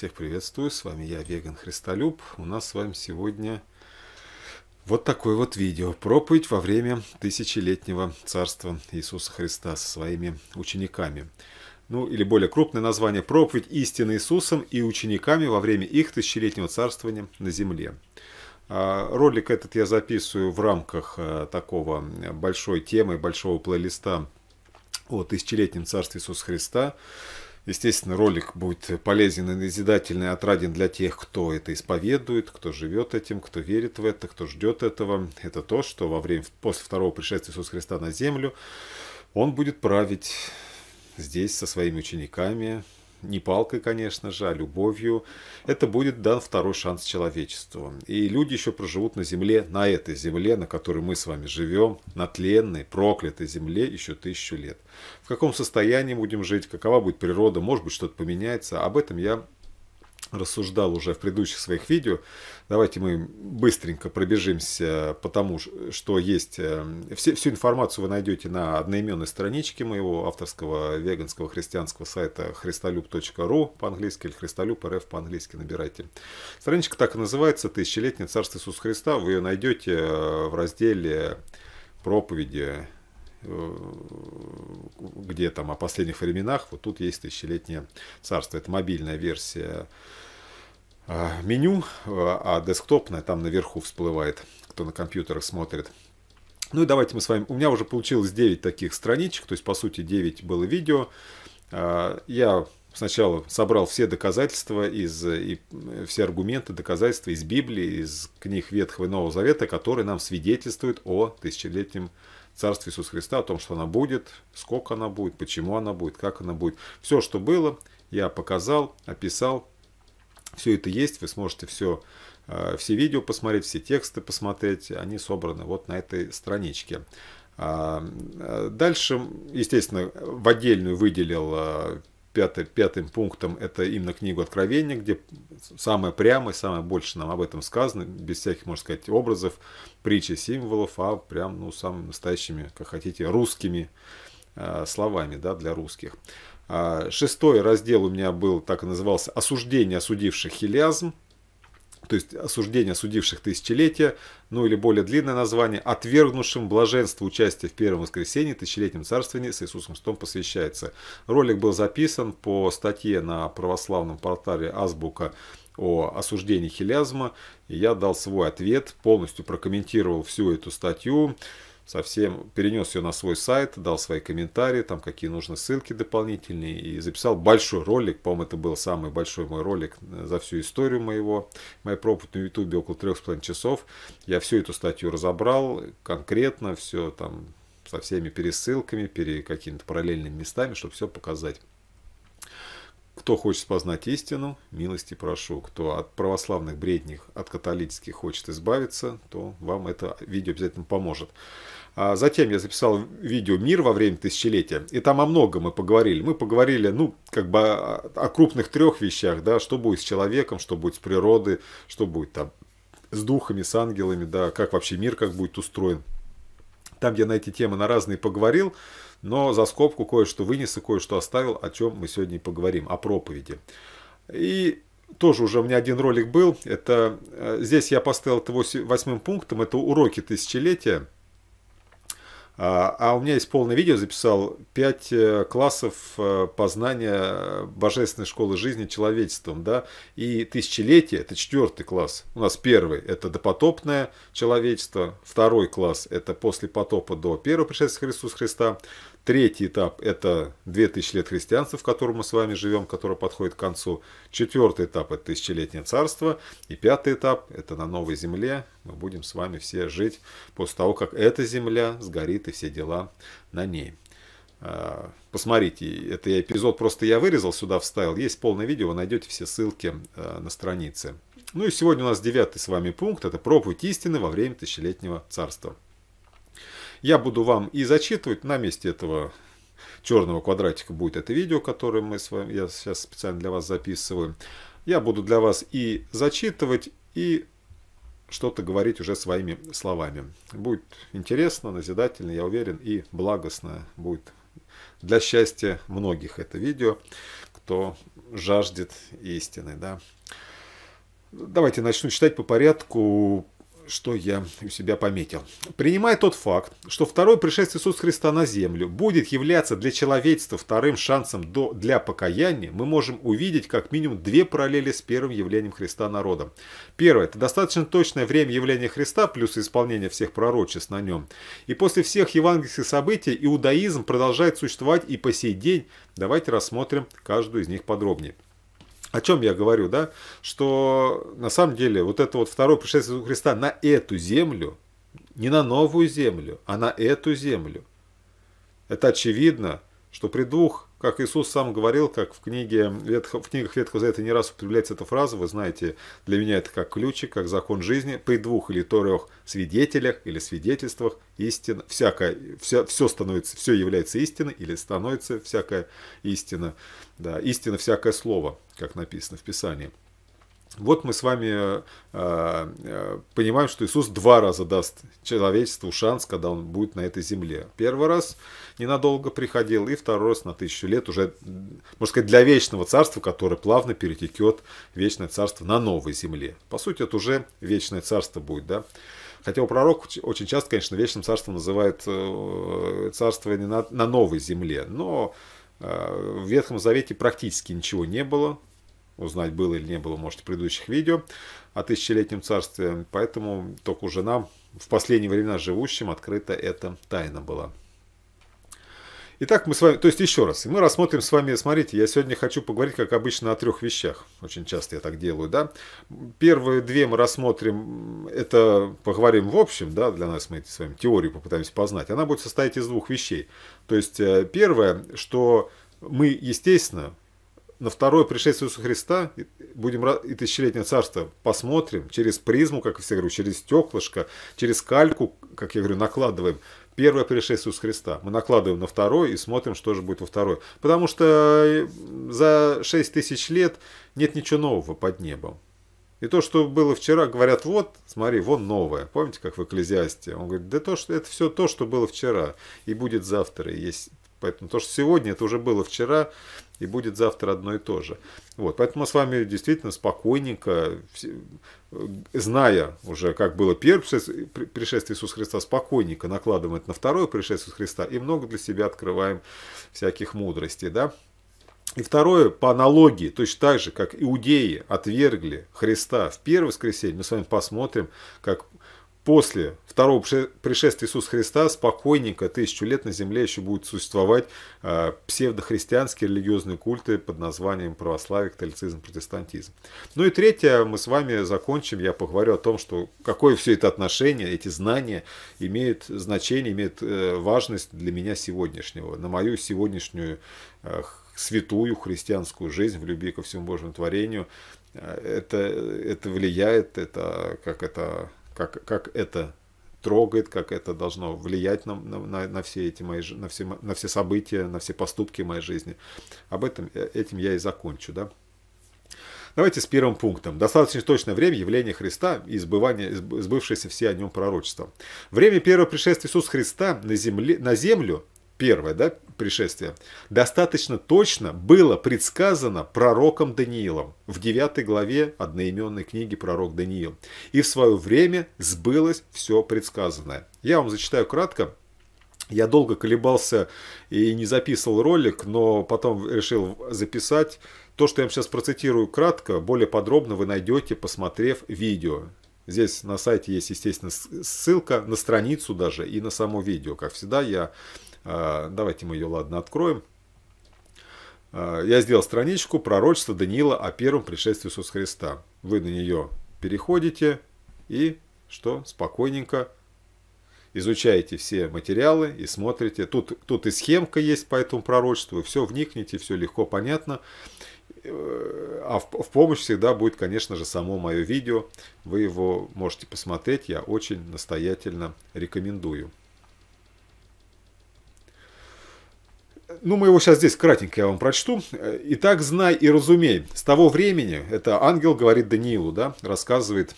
Всех приветствую, с вами я, Веган Христолюб. У нас с вами сегодня вот такое вот видео. Проповедь во время тысячелетнего царства Иисуса Христа со своими учениками. Ну, или более крупное название: проповедь истины Иисусом и учениками во время их тысячелетнего царствования на земле. Ролик этот я записываю в рамках такого большой темы, большого плейлиста о тысячелетнем царстве Иисуса Христа. Естественно, ролик будет полезен и назидательный, отраден для тех, кто это исповедует, кто живет этим, кто верит в это, кто ждет этого. Это то, что после второго пришествия Иисуса Христа на землю Он будет править здесь со своими учениками. Не палкой, конечно же, а любовью. Это будет дан второй шанс человечеству. И люди еще проживут на земле, на этой земле, на которой мы с вами живем, на тленной, проклятой земле еще 1000 лет. В каком состоянии будем жить, какова будет природа, может быть, что-то поменяется. Об этом я рассуждал уже в предыдущих своих видео. Давайте мы быстренько пробежимся по тому, что есть. Всю информацию вы найдете на одноименной страничке моего авторского веганского христианского сайта Христолюб.ру по-английски или Христолюб.рф по-английски, набирайте. Страничка так и называется «Тысячелетнее царство Иисуса Христа». Вы ее найдете в разделе «Проповеди», где там о последних временах. Вот тут есть «Тысячелетнее царство». Это мобильная версия меню, а десктопная там наверху всплывает, кто на компьютерах смотрит. Ну и давайте мы с вами... У меня уже получилось 9 таких страничек, то есть, по сути, 9 было видео. Я сначала собрал все доказательства, все аргументы, доказательства из Библии, из книг Ветхого и Нового Завета, которые нам свидетельствуют о тысячелетнем царстве Иисуса Христа, о том, что она будет, сколько она будет, почему она будет, как она будет. Все, что было, я показал, описал. Все это есть, вы сможете все видео посмотреть, все тексты посмотреть, они собраны вот на этой страничке. Дальше, естественно, в отдельную выделил пятым пунктом, это именно книгу Откровения, где самое прямое, самое больше нам об этом сказано, без всяких, можно сказать, образов, притчи, символов, а прям, ну, самыми настоящими, как хотите, русскими словами, да, для русских. 6-й раздел у меня был, так и назывался, «Осуждение осудивших хилиазм», то есть «Осуждение осудивших тысячелетия», ну или более длинное название: «Отвергнувшим блаженство участия в первом воскресении тысячелетнем царствовании с Иисусом Христом посвящается». Ролик был записан по статье на православном портале «Азбука» о осуждении хилиазма, и я дал свой ответ, полностью прокомментировал всю эту статью, совсем перенес ее на свой сайт, дал свои комментарии, там какие нужны ссылки дополнительные, и записал большой ролик. По-моему, это был самый большой мой ролик за всю историю моей проповеди на YouTube, около 3,5 часов. Я всю эту статью разобрал конкретно, все там со всеми пересылками, какими-то параллельными местами, чтобы все показать. Кто хочет познать истину, милости прошу. Кто от православных бредней, от католических хочет избавиться, то вам это видео обязательно поможет. Затем я записал видео «Мир во время тысячелетия», и там о многом мы поговорили. Мы поговорили, ну, как бы о крупных 3 вещах, да, что будет с человеком, что будет с природой, что будет там с духами, с ангелами, да, как вообще мир, как будет устроен. Там я на эти темы на разные поговорил, но за скобку кое-что вынес и кое-что оставил, о чем мы сегодня и поговорим, о проповеди. И тоже уже у меня один ролик был, это здесь я поставил это 8-м пунктом, это уроки тысячелетия. А у меня есть полное видео, записал 5 классов познания божественной школы жизни человечеством. Да? И тысячелетие – это 4-й класс. У нас 1-й – это допотопное человечество. 2-й класс – это после потопа до первого пришествия Иисуса Христа. 3-й этап – это 2000 лет христианства, в котором мы с вами живем, которое подходит к концу. 4-й этап – это тысячелетнее царство. И 5-й этап – это на новой земле. Мы будем с вами все жить после того, как эта земля сгорит и все дела на ней. Посмотрите, это эпизод просто я вырезал, сюда вставил. Есть полное видео, вы найдете все ссылки на странице. Ну и сегодня у нас 9-й с вами пункт – это проповедь истины во время тысячелетнего царства. Я буду вам и зачитывать, на месте этого черного квадратика будет это видео, которое мы с вами, я сейчас специально для вас записываю. Я буду для вас и зачитывать, и что-то говорить уже своими словами. Будет интересно, назидательно, я уверен, и благостно будет для счастья многих это видео, кто жаждет истины. Да. Давайте начну читать по порядку, что я у себя пометил. Принимая тот факт, что второе пришествие Иисуса Христа на землю будет являться для человечества вторым шансом для покаяния, мы можем увидеть как минимум две параллели с первым явлением Христа народом. Первое – это достаточно точное время явления Христа, плюс исполнение всех пророчеств на нем. И после всех евангельских событий иудаизм продолжает существовать и по сей день. Давайте рассмотрим каждую из них подробнее. О чем я говорю, да? Что на самом деле вот это вот второе пришествие Иисуса Христа на эту землю, не на новую землю, а на эту землю. Это очевидно, что при двух, как Иисус сам говорил, как в книгах Ветхого Завета не раз употребляется эта фраза, вы знаете, для меня это как ключик, как закон жизни, при двух или трех свидетелях или свидетельствах истина, все является истиной или становится всякая истина, да, истина всякое слово, как написано в Писании. Вот мы с вами понимаем, что Иисус два раза даст человечеству шанс, когда он будет на этой земле. Первый раз ненадолго приходил, и второй раз на 1000 лет уже, можно сказать, для вечного царства, которое плавно перетекет в вечное царство на новой земле. По сути, это уже вечное царство будет, да? Хотя у пророк очень часто, конечно, вечным царством называют царство на новой земле, но в Ветхом Завете практически ничего не было. Узнать, было или не было, можете в предыдущих видео о 1000-летнем царстве. Поэтому только уже нам, в последние времена живущим, открыта эта тайна была. Итак, мы с вами, то есть еще раз, мы рассмотрим с вами, смотрите, я сегодня хочу поговорить, как обычно, о трех вещах. Очень часто я так делаю, да. Первые две мы рассмотрим, это поговорим в общем, да, для нас мы эти с вами теорию попытаемся познать. Она будет состоять из двух вещей. То есть первое, что мы, естественно, на второе пришествие Иисуса Христа и 1000-летнее царство посмотрим через призму, как я всегда говорю, через стеклышко, через кальку, как я говорю, накладываем первое пришествие Иисуса Христа. Мы накладываем на второе и смотрим, что же будет во второе. Потому что за 6000 лет нет ничего нового под небом. И то, что было вчера, говорят, вот, смотри, вон новое. Помните, как в Экклезиасте? Он говорит, да то, что это все то, что было вчера и будет завтра, и есть... Поэтому то, что сегодня, это уже было вчера, и будет завтра одно и то же. Вот, поэтому мы с вами действительно спокойненько, зная уже, как было первое пришествие Иисуса Христа, спокойненько накладываем это на второе пришествие Иисуса Христа, и много для себя открываем всяких мудростей, да. И второе, по аналогии, точно так же, как иудеи отвергли Христа в первое воскресенье, мы с вами посмотрим, как... После второго пришествия Иисуса Христа спокойненько 1000 лет на земле еще будут существовать псевдохристианские религиозные культы под названием православие, католицизм, протестантизм. Ну и третье, мы с вами закончим, я поговорю о том, что какое все это отношение, эти знания имеют значение, имеют важность для меня сегодняшнего, на мою сегодняшнюю святую христианскую жизнь в любви ко всему Божьему творению. Это влияет, как это трогает, как это должно влиять на все эти мои, на все события, на все поступки моей жизни. Этим я и закончу, да? Давайте с первым пунктом. Достаточно точное время явления Христа и сбывшиеся все о нем пророчества. Время первого пришествия Иисуса Христа на землю, первое, да, пришествие, достаточно точно было предсказано пророком Даниилом в 9 главе одноименной книги «Пророк Даниил». И в свое время сбылось все предсказанное. Я вам зачитаю кратко. Я долго колебался и не записывал ролик, но потом решил записать. То, что я вам сейчас процитирую кратко, более подробно вы найдете, посмотрев видео. Здесь на сайте есть, естественно, ссылка на страницу даже и на само видео. Как всегда, я... Давайте мы ее, ладно, откроем. Я сделал страничку пророчества Даниила о первом пришествии Иисуса Христа. Вы на нее переходите и что? Спокойненько изучаете все материалы и смотрите. Тут и схемка есть по этому пророчеству. Все вникните, все легко, понятно. А в помощь всегда будет, конечно же, само мое видео. Вы его можете посмотреть. Я очень настоятельно рекомендую. Ну, мы его сейчас здесь кратенько я вам прочту. «Итак, знай и разумей, с того времени», это ангел говорит Даниилу, да, рассказывает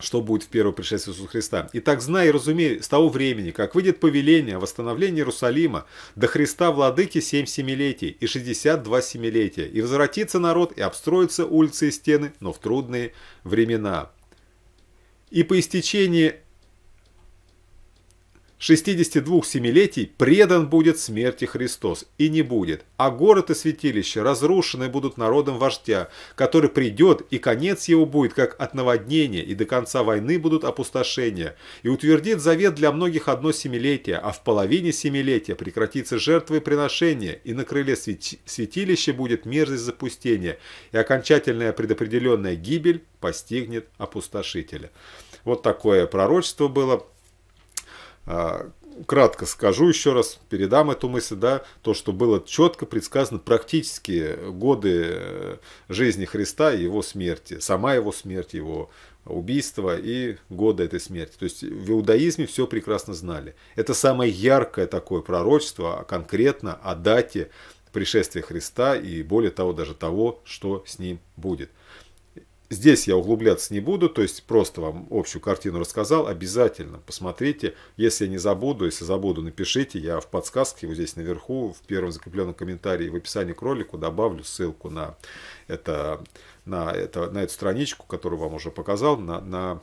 что будет в первое пришествие Иисуса Христа. «Итак, знай и разумей, с того времени, как выйдет повеление о восстановлении Иерусалима, до Христа владыки 7 семилетий и 62 семилетия, и возвратится народ, и обстроятся улицы и стены, но в трудные времена. И по истечении 62 семилетий предан будет смерти Христос, и не будет. А город и святилище разрушены будут народом вождя, который придет, и конец его будет, как от наводнения, и до конца войны будут опустошения. И утвердит завет для многих 1 семилетие, а в половине семилетия прекратится жертвоприношение, и на крыле святилища будет мерзость запустения, и окончательная предопределенная гибель постигнет опустошителя». Вот такое пророчество было. Кратко скажу еще раз, передам эту мысль, да, то, что было четко предсказано практически годы жизни Христа и его смерти, сама его смерть, его убийство и годы этой смерти. То есть в иудаизме все прекрасно знали. Это самое яркое такое пророчество конкретно о дате пришествия Христа и более того, даже того, что с ним будет. Здесь я углубляться не буду, то есть просто вам общую картину рассказал. Обязательно посмотрите, если я не забуду, если забуду, напишите. Я в подсказке, вот здесь наверху, в первом закрепленном комментарии в описании к ролику добавлю ссылку на эту страничку, которую вам уже показал, на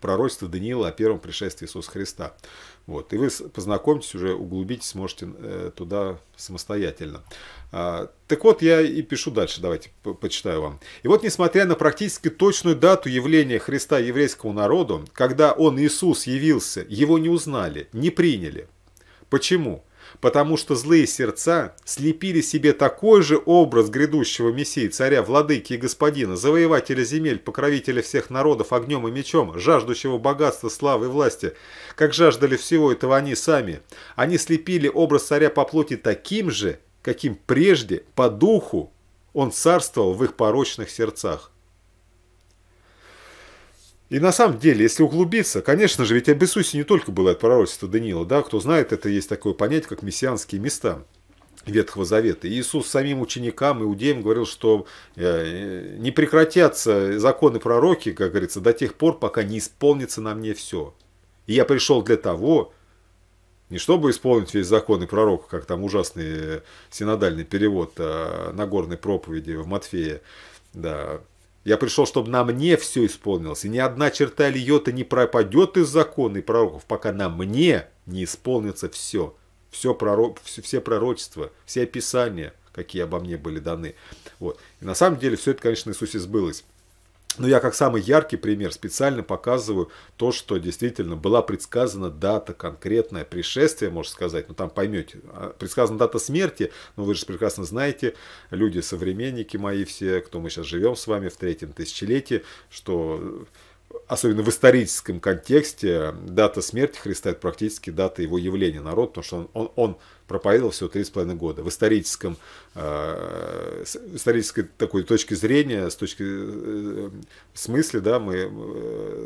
пророчество Даниила о первом пришествии Иисуса Христа. Вот. И вы познакомьтесь уже, углубитесь, можете туда самостоятельно. Так вот, я и пишу дальше, давайте почитаю вам. «И вот, несмотря на практически точную дату явления Христа еврейскому народу, когда Он, Иисус, явился, Его не узнали, не приняли. Почему? Потому что злые сердца слепили себе такой же образ грядущего Мессии, царя, владыки и господина, завоевателя земель, покровителя всех народов огнем и мечом, жаждущего богатства, славы и власти, как жаждали всего этого они сами. Они слепили образ царя по плоти таким же, каким прежде по духу он царствовал в их порочных сердцах». И на самом деле, если углубиться, конечно же, ведь об Иисусе не только было это пророчество Даниила, да, кто знает, это есть такое понятие, как мессианские места Ветхого Завета. И Иисус самим ученикам, иудеям говорил, что не прекратятся законы пророки, как говорится, до тех пор, пока не исполнится на мне все. И я пришел для того, не чтобы исполнить весь закон и пророка, как там ужасный синодальный перевод Нагорной проповеди в Матфея, да. Я пришел, чтобы на мне все исполнилось, и ни одна черта или йота не пропадет из закона и пророков, пока на мне не исполнится все. Все пророчества, все описания, какие обо мне были даны. Вот. И на самом деле все это, конечно, Иисусе сбылось. Но я как самый яркий пример специально показываю то, что действительно была предсказана дата конкретное пришествие, можно сказать, но там поймете. Предсказана дата смерти, но вы же прекрасно знаете, люди, современники мои все, кто мы сейчас живем с вами в 3-м тысячелетии, что особенно в историческом контексте дата смерти Христа – это практически дата его явления народу, потому что он проповедовал всего 3,5 года. В исторической такой точки зрения, в смысле, да,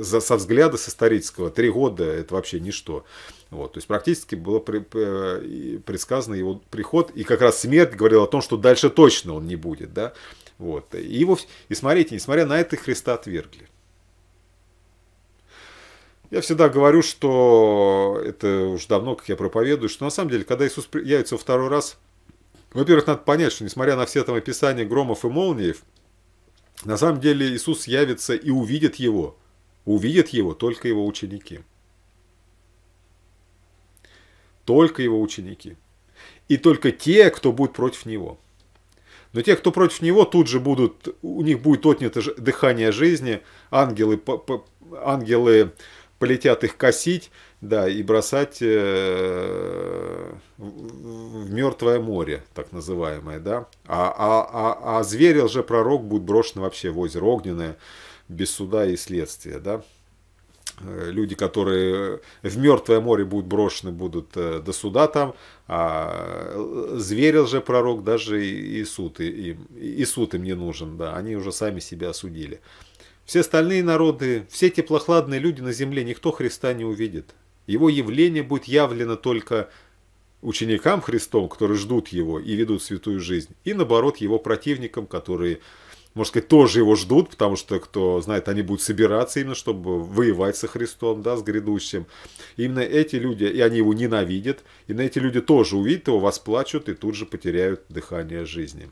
со взгляда с исторического 3 года – это вообще ничто. Вот, то есть практически было предсказано его приход, и как раз смерть говорила о том, что дальше точно он не будет. Да? Вот, и смотрите, несмотря на это, Христа отвергли. Я всегда говорю, что это уже давно, как я проповедую, что на самом деле, когда Иисус явится во второй раз, во-первых, надо понять, что несмотря на все там описания громов и молний, на самом деле Иисус явится и увидит его. Увидят его только его ученики. Только его ученики. И только те, кто будет против него. Но те, кто против него, тут же будут, у них будет отнято дыхание жизни, ангелы полетят их косить, да, и бросать в Мертвое море, так называемое, да. А звери лжепророк будет брошен вообще в озеро огненное, без суда и следствия, да. Люди, которые в Мертвое море будут брошены, будут до суда там, а звери лжепророк даже и суд им не нужен, да, они уже сами себя осудили. Все остальные народы, все теплохладные люди на земле, никто Христа не увидит. Его явление будет явлено только ученикам Христом, которые ждут его и ведут святую жизнь, и наоборот его противникам, которые можно сказать, тоже его ждут, потому что, кто знает, они будут собираться именно, чтобы воевать со Христом, да, с грядущим. И именно эти люди, и они его ненавидят, и на эти люди тоже увидят его, восплачут и тут же потеряют дыхание жизни.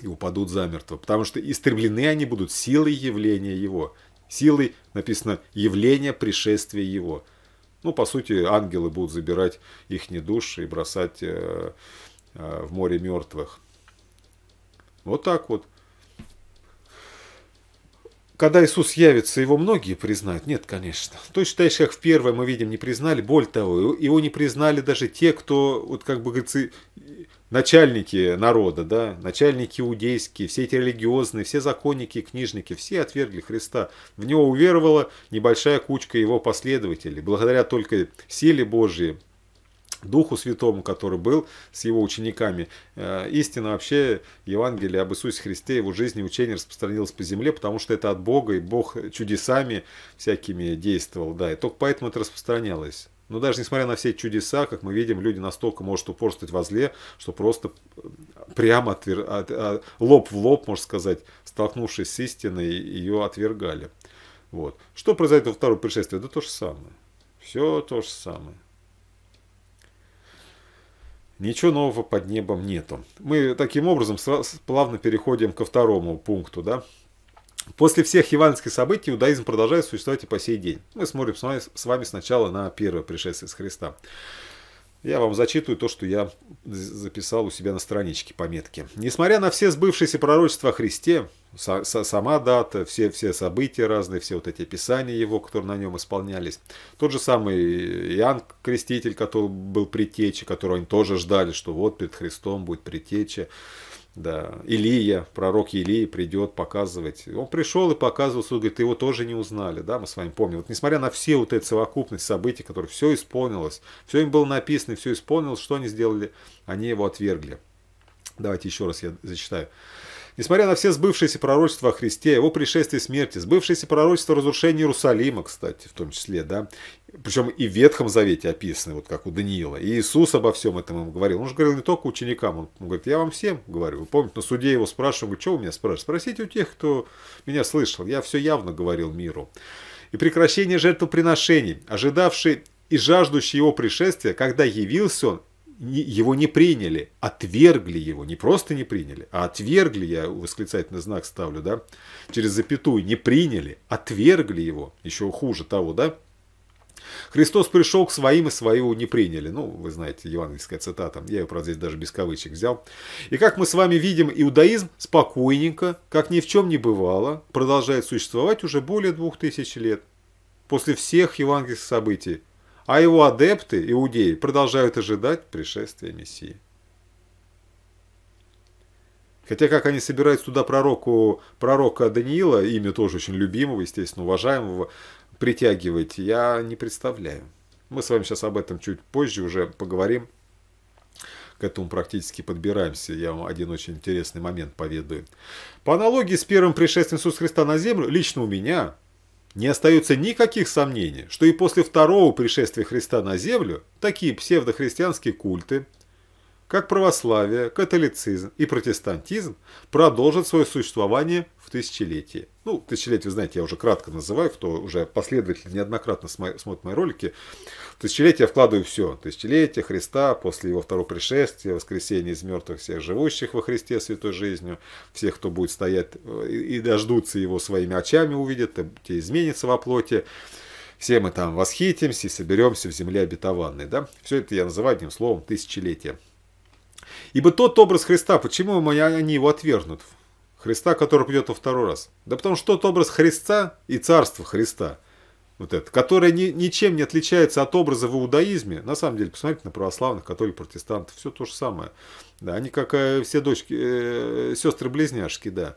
И упадут замертво, потому что истреблены они будут силой явления его. Силой, написано, явление пришествия его. Ну, по сути, ангелы будут забирать их души и бросать в море мертвых. Вот так вот. Когда Иисус явится, его многие признают? Нет, конечно. То, считаешь, как в первое мы видим, не признали. Более того, его не признали даже те, кто, вот как бы говорится, начальники народа, да, начальники иудейские, все эти религиозные, все законники, книжники, все отвергли Христа. В него уверовала небольшая кучка его последователей. Благодаря только силе Божьей, Духу Святому, который был с его учениками. Истина вообще Евангелие об Иисусе Христе, его жизни и учение распространилось по земле, потому что это от Бога, и Бог чудесами всякими действовал. Да, и только поэтому это распространялось. Но даже несмотря на все чудеса, как мы видим, люди настолько могут упорствовать во зле, что просто прямо лоб в лоб, можно сказать, столкнувшись с истиной, ее отвергали. Вот. Что произойдет во втором пришествии? Да то же самое. Все то же самое. Ничего нового под небом нету. Мы таким образом плавно переходим ко второму пункту. Да? После всех евангельских событий иудаизм продолжает существовать и по сей день. Мы смотрим с вами сначала на первое пришествие с Христа. Я вам зачитываю то, что я записал у себя на страничке пометки. Несмотря на все сбывшиеся пророчества о Христе, сама дата, все события разные, все вот эти описания его, которые на нем исполнялись, тот же самый Иоанн Креститель, который был предтечей, которого они тоже ждали, что вот перед Христом будет предтеча. Да, Илия, пророк Илии придет показывать. Он пришел и показывал, говорит, его тоже не узнали, да, мы с вами помним. Вот несмотря на все вот эти совокупность событий, которые все исполнилось, все им было написано, все исполнилось, что они сделали? Они его отвергли. Давайте еще раз я зачитаю. Несмотря на все сбывшиеся пророчества о Христе, его пришествии и смерти, сбывшиеся пророчества разрушения Иерусалима, кстати, в том числе, да, причем и в Ветхом Завете описаны, вот как у Даниила, и Иисус обо всем этом ему говорил. Он же говорил не только ученикам, он говорит, я вам всем говорю. Вы помните, на суде его спрашивают, что вы меня спрашиваете? Спросите у тех, кто меня слышал, я все явно говорил миру. И прекращение жертвоприношений, ожидавший и жаждущий его пришествия, когда явился он, его не приняли, отвергли его, не просто не приняли, а отвергли, я восклицательный знак ставлю, да, через запятую, не приняли, отвергли его, еще хуже того, да. Христос пришел к своим, и свою не приняли. Ну, вы знаете, евангельская цитата, я ее, правда, здесь даже без кавычек взял. И как мы с вами видим, иудаизм спокойненько, как ни в чем не бывало, продолжает существовать уже более 2000 лет, после всех евангельских событий. А его адепты, иудеи, продолжают ожидать пришествия Мессии. Хотя, как они собираются туда пророка Даниила, имя тоже очень любимого, естественно, уважаемого, притягивать, я не представляю. Мы с вами сейчас об этом чуть позже уже поговорим. К этому практически подбираемся. Я вам один очень интересный момент поведаю. По аналогии с первым пришествием Иисуса Христа на землю, лично у меня... не остается никаких сомнений, что и после второго пришествия Христа на землю такие псевдохристианские культы, как православие, католицизм и протестантизм, продолжат свое существование в тысячелетии. Ну, тысячелетие, вы знаете, я уже кратко называю, кто уже последовательно неоднократно смотрит мои ролики. В тысячелетие я вкладываю все. Тысячелетие Христа, после его второго пришествия, воскресение из мертвых всех живущих во Христе святой жизнью, всех, кто будет стоять и дождутся его своими очами, увидят, те изменятся во плоти. Все мы там восхитимся и соберемся в земле обетованной. Да? Все это я называю одним словом тысячелетие. Ибо тот образ Христа, почему они его отвергнут? Христа, который придет во второй раз. Да потому что тот образ Христа и царство Христа, вот это, которое ничем не отличается от образа в иудаизме. На самом деле, посмотрите на православных, католиков, протестантов, все то же самое. Да, они как все дочки, сестры-близняшки, да.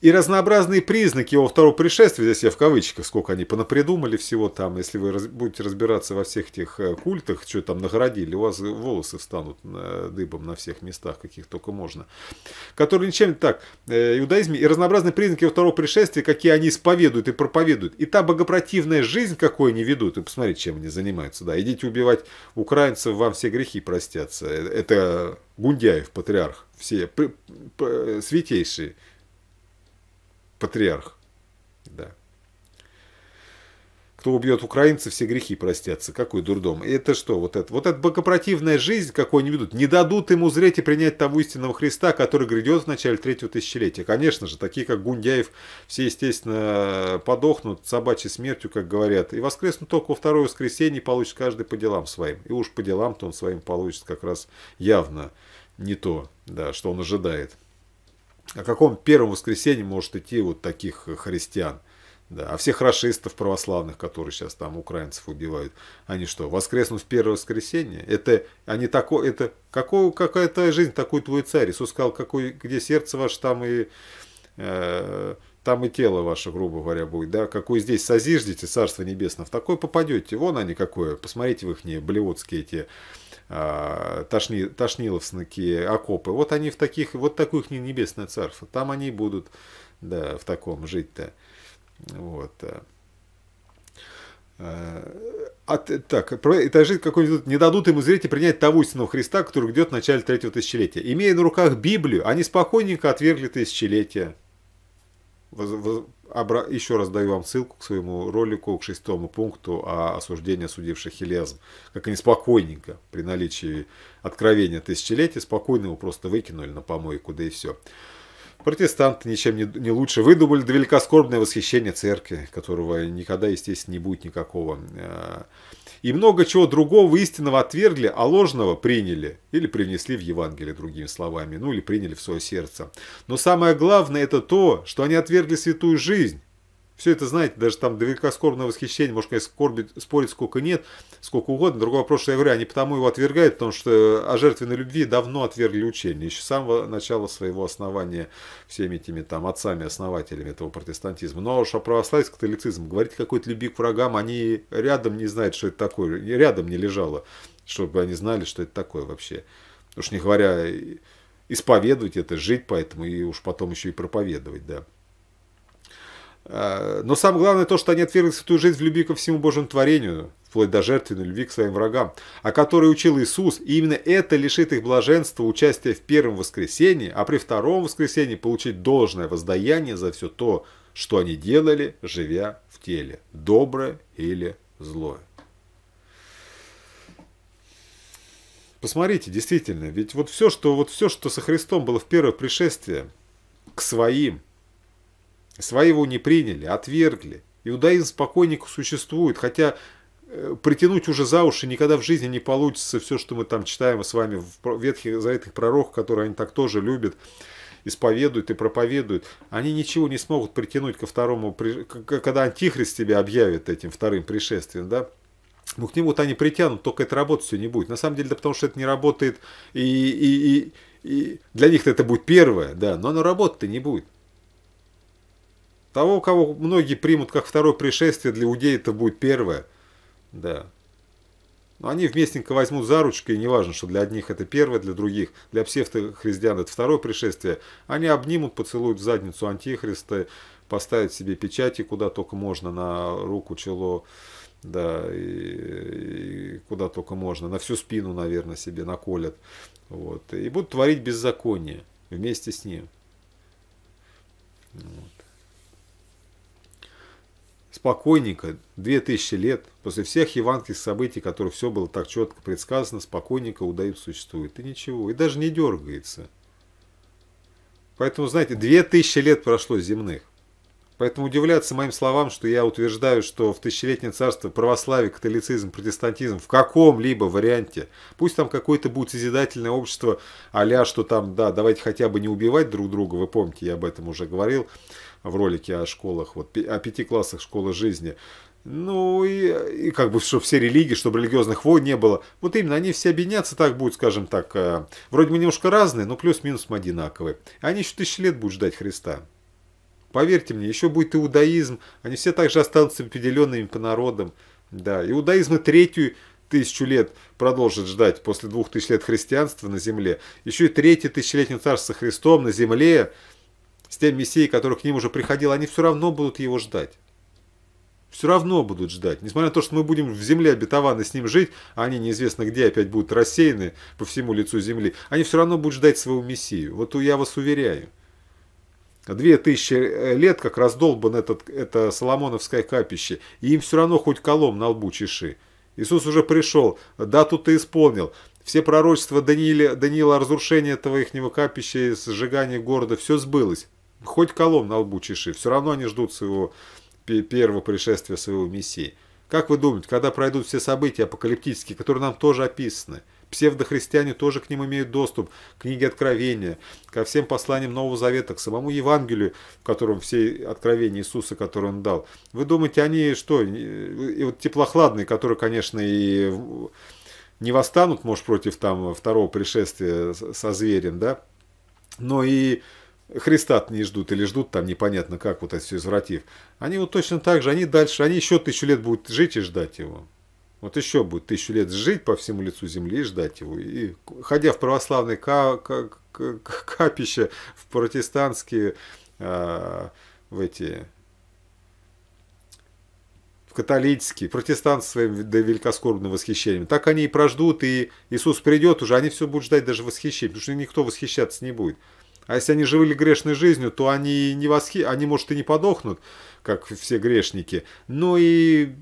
И разнообразные признаки его второго пришествия, здесь я в кавычках, сколько они понапридумали всего там, если вы будете разбираться во всех этих культах, что там нагородили, у вас волосы встанут дыбом на всех местах, каких только можно, которые ничем не так, иудаизме, и разнообразные признаки его второго пришествия, какие они исповедуют и проповедуют, и та богопротивная жизнь, какую они ведут, и посмотрите, чем они занимаются, да, идите убивать украинцев, вам все грехи простятся, это Гундяев, патриарх, все святейшие, патриарх. Да. Кто убьет украинцев, все грехи простятся. Какой дурдом. И это что? Вот эта богопротивная жизнь, какую они ведут, не дадут им узреть и принять того истинного Христа, который грядет в начале третьего тысячелетия. Конечно же, такие как Гундяев, все, естественно, подохнут собачьей смертью, как говорят. И воскреснут только во второе воскресенье, получит каждый по делам своим. И уж по делам-то он своим получит как раз явно не то, да, что он ожидает. О каком первом воскресенье может идти вот таких христиан? Да, а всех рашистов православных, которые сейчас там украинцев убивают, они что, воскреснут в первое воскресенье? Это они такое, это какая твоя жизнь, такой твой царь. Иисус сказал, где сердце ваше, там и тело ваше, грубо говоря, будет. Да? Какое здесь созиждите Царство Небесное, в такое попадете. Вон они какое, посмотрите в их блевотские эти тошниловские окопы. Вот они в таких, вот такое их небесное царство. Там они будут, да, в таком жить-то. Вот. Не дадут им узреть и принять того истинного Христа, который грядет в начале третьего тысячелетия. Имея на руках Библию, они спокойненько отвергли тысячелетие. Еще раз даю вам ссылку к своему ролику, к 6-му пункту о осуждении осудивших хилиазм. Как они спокойненько, при наличии откровения тысячелетия, спокойно его просто выкинули на помойку, да и все. Протестанты ничем не лучше. Выдумали до великоскорбное восхищение церкви, которого никогда, естественно, не будет никакого. И много чего другого истинного отвергли, а ложного приняли. Или привнесли в Евангелие, другими словами. Ну, или приняли в свое сердце. Но самое главное, это то, что они отвергли святую жизнь. Все это, знаете, даже там до великоскорбное восхищение, может, конечно, спорить сколько нет, сколько угодно. Другой вопрос, что я говорю, они потому его отвергают, потому что о жертвенной любви давно отвергли учение. Еще с самого начала своего основания всеми этими там отцами-основателями этого протестантизма. Но уж о православии, католицизм, говорить какой-то любви к врагам, они рядом не знают, что это такое, рядом не лежало, чтобы они знали, что это такое вообще. Уж не говоря, исповедовать это, жить поэтому, и уж потом еще и проповедовать, да. Но самое главное то, что они отвергли святую жизнь в любви ко всему Божьему творению, вплоть до жертвенной любви к своим врагам, о которой учил Иисус, и именно это лишит их блаженства участия в первом воскресении, а при втором воскресении получить должное воздаяние за все то, что они делали, живя в теле, доброе или злое. Посмотрите, действительно, ведь вот все, что со Христом было в первое пришествие к своим, своего не приняли, отвергли. Иудаизм спокойненько существует, хотя притянуть уже за уши никогда в жизни не получится все, что мы там читаем с вами в Ветхих Заветах пророках, которые они так тоже любят, исповедуют и проповедуют. Они ничего не смогут притянуть ко второму, когда Антихрист тебя объявит этим вторым пришествием, да? Ну, к нему-то они притянут, только это работать все не будет. На самом деле, да потому что это не работает, и для них-то это будет первое, да, но оно работать-то не будет. Того, кого многие примут как второе пришествие, для иудеев это будет первое. Да. Но они вместенько возьмут за ручки, и неважно, что для одних это первое, для других, для псевдохристиан это второе пришествие. Они обнимут, поцелуют в задницу Антихриста, поставят себе печати куда только можно, на руку, чело, да, и куда только можно, на всю спину, наверное, себе наколят. Вот. И будут творить беззаконие вместе с ним. Вот. Спокойненько, 2000 лет, после всех евангельских событий, которые все было так четко предсказано, спокойненько иудаизм существует. И ничего, и даже не дергается. Поэтому, знаете, 2000 лет прошло земных. Поэтому удивляться моим словам, что я утверждаю, что в тысячелетнее царство православие, католицизм, протестантизм в каком-либо варианте, пусть там какое-то будет созидательное общество а-ля, что там, да, давайте хотя бы не убивать друг друга, вы помните, я об этом уже говорил в ролике о школах, вот, о 5 классах школы жизни. Ну, и как бы, чтобы все религии, чтобы религиозных войн не было. Вот именно, они все объединятся, так будет, скажем так, вроде бы немножко разные, но плюс-минус мы одинаковые. Они еще 1000 лет будут ждать Христа. Поверьте мне, еще будет иудаизм, они все также останутся определенными по народам. Да, иудаизм и 3000 лет продолжит ждать после 2000 лет христианства на земле. Еще и 3-е тысячелетнее царство со Христом на земле, с тем мессией, который к ним уже приходил, они все равно будут его ждать. Все равно будут ждать. Несмотря на то, что мы будем в земле обетованной с ним жить, а они неизвестно где опять будут рассеяны по всему лицу земли, они все равно будут ждать своего мессию. Вот я вас уверяю. 2000 лет как раздолбан это соломоновское капище, и им все равно хоть колом на лбу чеши. Иисус уже пришел, дату ты исполнил. Все пророчества Даниила о разрушении этого ихнего капища и сжигании города, все сбылось. Хоть колом на лбу чеши, все равно они ждут своего первого пришествия, своего Мессии. Как вы думаете, когда пройдут все события апокалиптические, которые нам тоже описаны? Псевдохристиане тоже к ним имеют доступ, к книге Откровения, ко всем посланиям Нового Завета, к самому Евангелию, в котором все откровения Иисуса, которые Он дал. Вы думаете, они что, и вот теплохладные, которые, конечно, и не восстанут, может, против там второго пришествия со зверем, да? Но и Христа-то не ждут, или ждут там непонятно как, вот это все извратив. Они вот точно так же, они дальше, они еще 1000 лет будут жить и ждать его. Вот еще будет 1000 лет жить по всему лицу земли и ждать его. И ходя в православные капища, в протестантские, в католические, протестанты своим до великоскорбным восхищением. Так они и прождут, и Иисус придет уже, они все будут ждать даже восхищения, потому что никто восхищаться не будет. А если они живыли грешной жизнью, то они, они может, и не подохнут, как все грешники, но и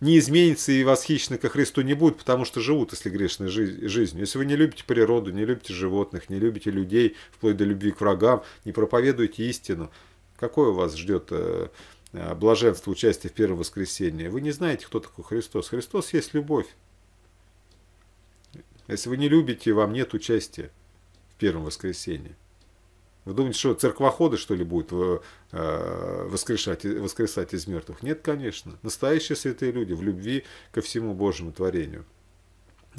не изменится и восхищены ко Христу не будет, потому что живут, если грешной жизнью. Если вы не любите природу, не любите животных, не любите людей, вплоть до любви к врагам, не проповедуете истину, какое вас ждет блаженство, участие в первом воскресенье? Вы не знаете, кто такой Христос. Христос есть любовь. Если вы не любите, вам нет участия в первом воскресенье. Вы думаете, что церковоходы, что ли, будут воскрешать из мертвых? Нет, конечно. Настоящие святые люди в любви ко всему Божьему творению.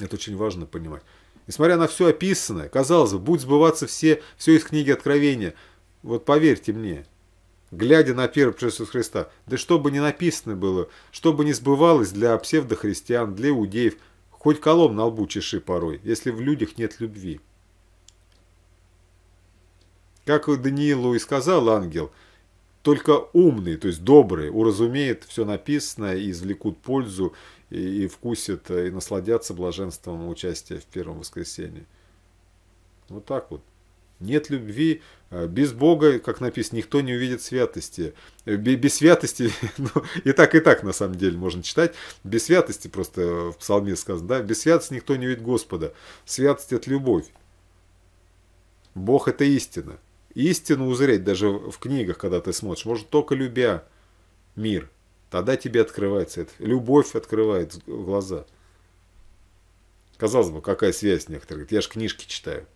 Это очень важно понимать. Несмотря на все описанное, казалось бы, будут сбываться все из книги Откровения. Вот поверьте мне, глядя на первое пришествие Христа, да что бы ни написано было, что бы ни сбывалось для псевдохристиан, для иудеев, хоть колом на лбу чеши порой, если в людях нет любви. Как Даниилу и сказал ангел, только умные, то есть добрые, уразумеют все написанное и извлекут пользу, и вкусят, и насладятся блаженством участия в первом воскресенье. Вот так вот. Нет любви, без Бога, как написано, никто не увидит святости. Без святости, ну, и так на самом деле можно читать. Без святости просто в псалме сказано, да? Без святости никто не увидит Господа. Святость – это любовь. Бог – это истина. Истину узреть даже в книгах, когда ты смотришь, может только любя мир. Тогда тебе открывается это. Любовь открывает глаза. Казалось бы, какая связь некоторые говорят. Я же книжки читаю.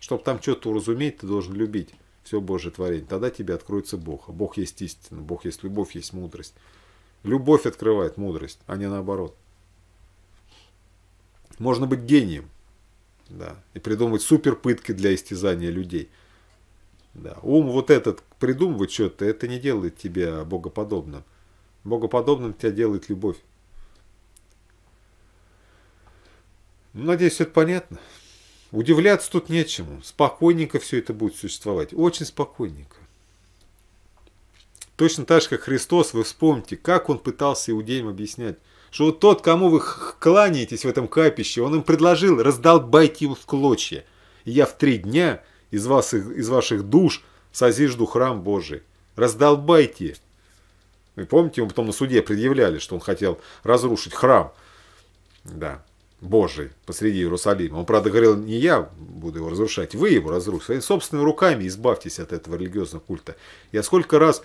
Чтобы там что-то уразуметь, ты должен любить все Божье творение. Тогда тебе откроется Бог. А Бог есть истина, Бог есть любовь, есть мудрость. Любовь открывает мудрость, а не наоборот. Можно быть гением, да, и придумывать супер пытки для истязания людей. Да. Ум вот этот придумывать что-то, это не делает тебя богоподобным. Богоподобным тебя делает любовь. Ну, надеюсь, все это понятно. Удивляться тут нечему. Спокойненько все это будет существовать. Очень спокойненько. Точно так же, как Христос, вы вспомните, как Он пытался иудеям объяснять, что вот тот, кому вы кланяетесь в этом капище, Он им предложил, раздолбайте его в клочья. И я в 3 дня... из ваших душ созижду храм Божий. Раздолбайте. Вы помните, ему потом на суде предъявляли, что он хотел разрушить храм, да, Божий посреди Иерусалима. Он, правда, говорил, не я буду его разрушать, вы его разрушите. Своими собственными руками избавьтесь от этого религиозного культа. Я сколько раз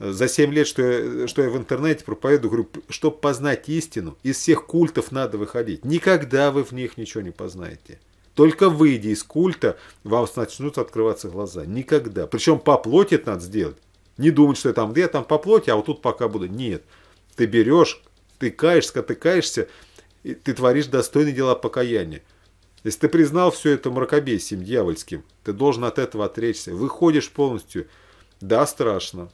за 7 лет, что я в интернете проповедую, говорю, чтобы познать истину, из всех культов надо выходить. Никогда вы в них ничего не познаете. Только выйдя из культа, вам начнут открываться глаза. Никогда. Причем по плоти это надо сделать. Не думать, что я там, где я там по плоти, а вот тут пока буду. Нет. Ты берешь, ты каешься, и ты творишь достойные дела покаяния. Если ты признал все это мракобесием дьявольским, ты должен от этого отречься. Выходишь полностью. Да, страшно.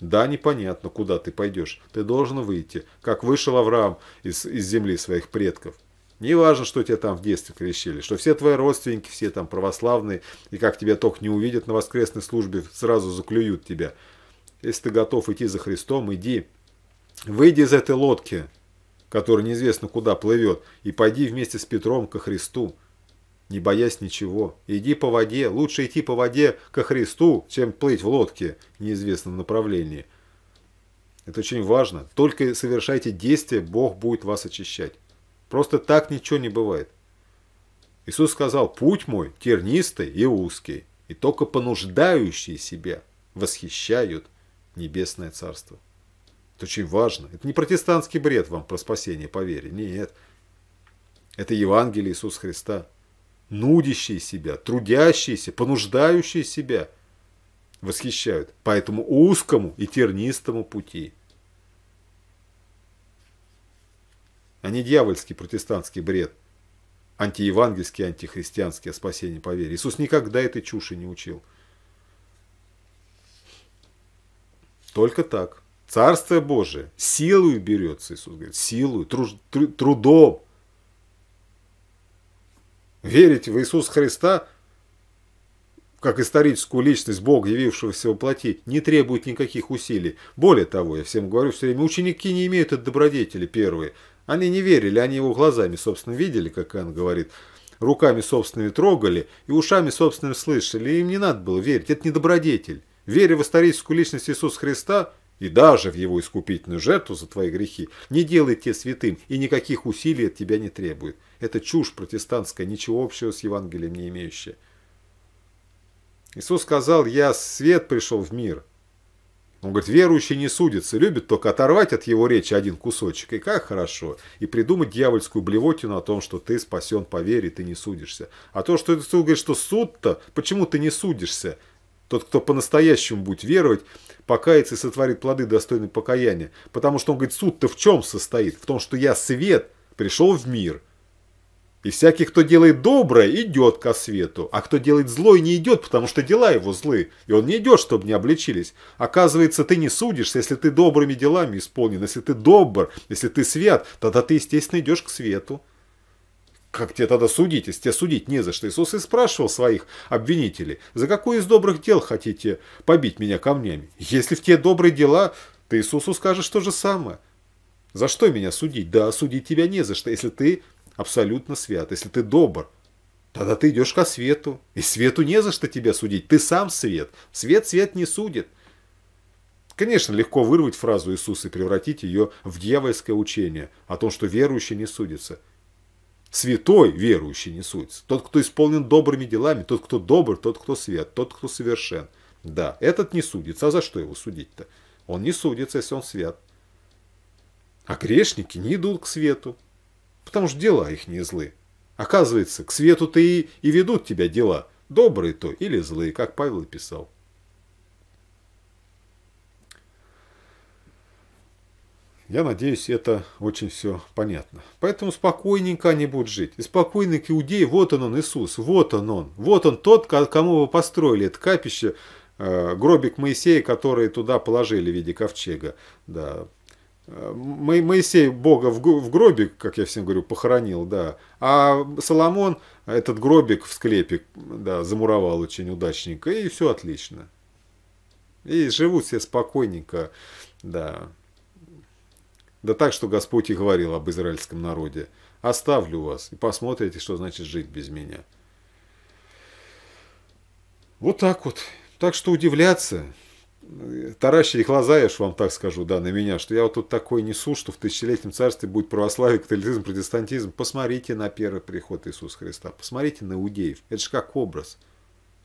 Да, непонятно, куда ты пойдешь. Ты должен выйти, как вышел Авраам из земли своих предков. Не важно, что тебя там в детстве крещили, что все твои родственники, все там православные, и как тебя только не увидят на воскресной службе, сразу заклюют тебя. Если ты готов идти за Христом, иди. Выйди из этой лодки, которая неизвестно куда плывет, и пойди вместе с Петром ко Христу. не боясь ничего. Иди по воде, лучше идти по воде ко Христу, чем плыть в лодке в неизвестном направлении. Это очень важно. Только совершайте действия, Бог будет вас очищать. Просто так ничего не бывает. Иисус сказал: «Путь мой тернистый и узкий, и только понуждающие себя восхищают небесное царство». Это очень важно. Это не протестантский бред вам про спасение по вере. Нет. Это Евангелие Иисуса Христа. Нудящие себя, трудящиеся, понуждающие себя восхищают по этому узкому и тернистому пути. А не дьявольский протестантский бред, антиевангельский, антихристианский о спасении по вере. Иисус никогда этой чуши не учил. Только так. Царствие Божие силою берется, Иисус говорит, силою, трудом. Верить в Иисуса Христа, как историческую личность Бога, явившегося во плоти, не требует никаких усилий. Более того, я всем говорю все время, ученики не имеют от добродетели первые. Они не верили, они его глазами, собственно, видели, как Иоанн говорит, руками собственными трогали и ушами собственными слышали. И им не надо было верить, это не добродетель. Веря в историческую личность Иисуса Христа и даже в его искупительную жертву за твои грехи, не делай тебя святым и никаких усилий от тебя не требует. Это чушь протестантская, ничего общего с Евангелием не имеющая. Иисус сказал: «Я свет пришел в мир». Он говорит, верующий не судится, любит только оторвать от его речи один кусочек, и как хорошо, и придумать дьявольскую блевотину о том, что ты спасен по вере, ты не судишься. А то, что Иисус говорит, что суд-то, почему ты не судишься? Тот, кто по-настоящему будет веровать, покается и сотворит плоды, достойные покаяния. Потому что он говорит, суд-то в чем состоит? В том, что я свет пришел в мир. И всякий, кто делает доброе, идет ко свету, а кто делает злое, не идет, потому что дела его злы, и он не идет, чтобы не обличились. Оказывается, ты не судишься, если ты добрыми делами исполнен, если ты добр, если ты свят, тогда ты, естественно, идешь к свету. Как тебе тогда судить, если тебя судить не за что? Иисус и спрашивал своих обвинителей, за какое из добрых дел хотите побить меня камнями? Если в те добрые дела, ты Иисусу скажешь то же самое. За что меня судить? Да, судить тебя не за что, если ты абсолютно свят. Если ты добр, тогда ты идешь ко свету. И свету не за что тебя судить. Ты сам свет. Свет не судит. Конечно, легко вырвать фразу Иисуса и превратить ее в дьявольское учение о том, что верующий не судится. Святой верующий не судится. Тот, кто исполнен добрыми делами, тот, кто добр, тот, кто свят, тот, кто совершен. Да, этот не судится. А за что его судить-то? Он не судится, если он свят. А грешники не идут к свету. Потому что дела их не злы. Оказывается, к свету-то и ведут тебя дела. Добрые то или злые, как Павел и писал. Я надеюсь, это очень все понятно. Поэтому спокойненько они будут жить. И спокойно к иудеям, вот он Иисус, вот он тот, кому вы построили это капище, гробик Моисея, который туда положили в виде ковчега. Да. Моисей Бога в гробе, как я всем говорю, похоронил, да. А Соломон этот гробик в склепе, да, замуровал очень удачненько, и все отлично. И живут все спокойненько, да. Да так, что Господь и говорил об израильском народе. Оставлю вас, и посмотрите, что значит жить без меня. Вот так вот. Так что удивляться... Таращили глаза, я ж вам так скажу, да, на меня, что я вот тут такое несу, что в тысячелетнем царстве будет православие, католицизм, протестантизм. Посмотрите на первый приход Иисуса Христа, посмотрите на иудеев, это же как образ.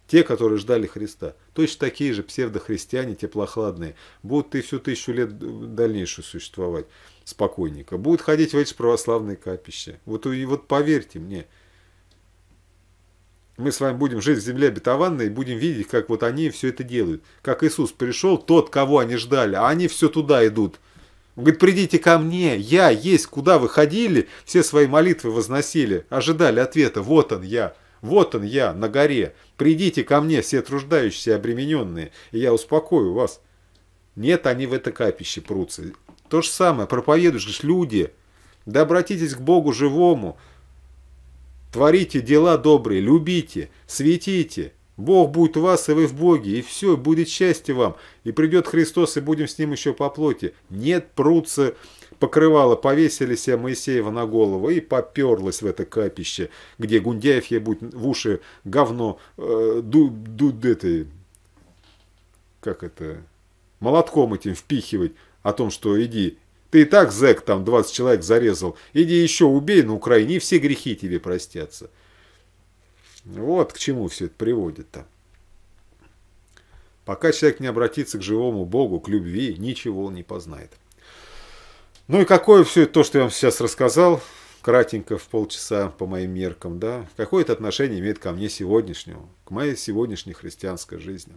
Те, которые ждали Христа, точно такие же псевдохристиане, теплохладные, будут и всю 1000 лет дальнейшую существовать спокойненько, будут ходить в эти православные капища. Вот поверьте мне. Мы с вами будем жить в земле обетованной и будем видеть, как вот они все это делают. Как Иисус пришел, тот, кого они ждали, а они все туда идут. Он говорит, придите ко мне, я есть, куда вы ходили, все свои молитвы возносили, ожидали ответа, вот он я на горе. Придите ко мне, все труждающиеся и обремененные, и я успокою вас. Нет, они в это капище прутся. То же самое, проповедуешь, люди, да обратитесь к Богу живому. Творите дела добрые, любите, светите. Бог будет у вас, и вы в Боге. И все, будет счастье вам. И придет Христос, и будем с Ним еще по плоти. Нет, прутся покрывало повесили себе Моисеева на голову и поперлась в это капище, где Гундяев ей будет в уши говно молотком этим впихивать о том, что иди, ты и так зэк там 20 человек зарезал, иди еще убей на Украине, и все грехи тебе простятся. Вот к чему все это приводит-то. Пока человек не обратится к живому Богу, к любви, ничего он не познает. Ну и какое все то, что я вам сейчас рассказал, кратенько, в полчаса по моим меркам, да, какое это отношение имеет ко мне сегодняшнему, к моей сегодняшней христианской жизни.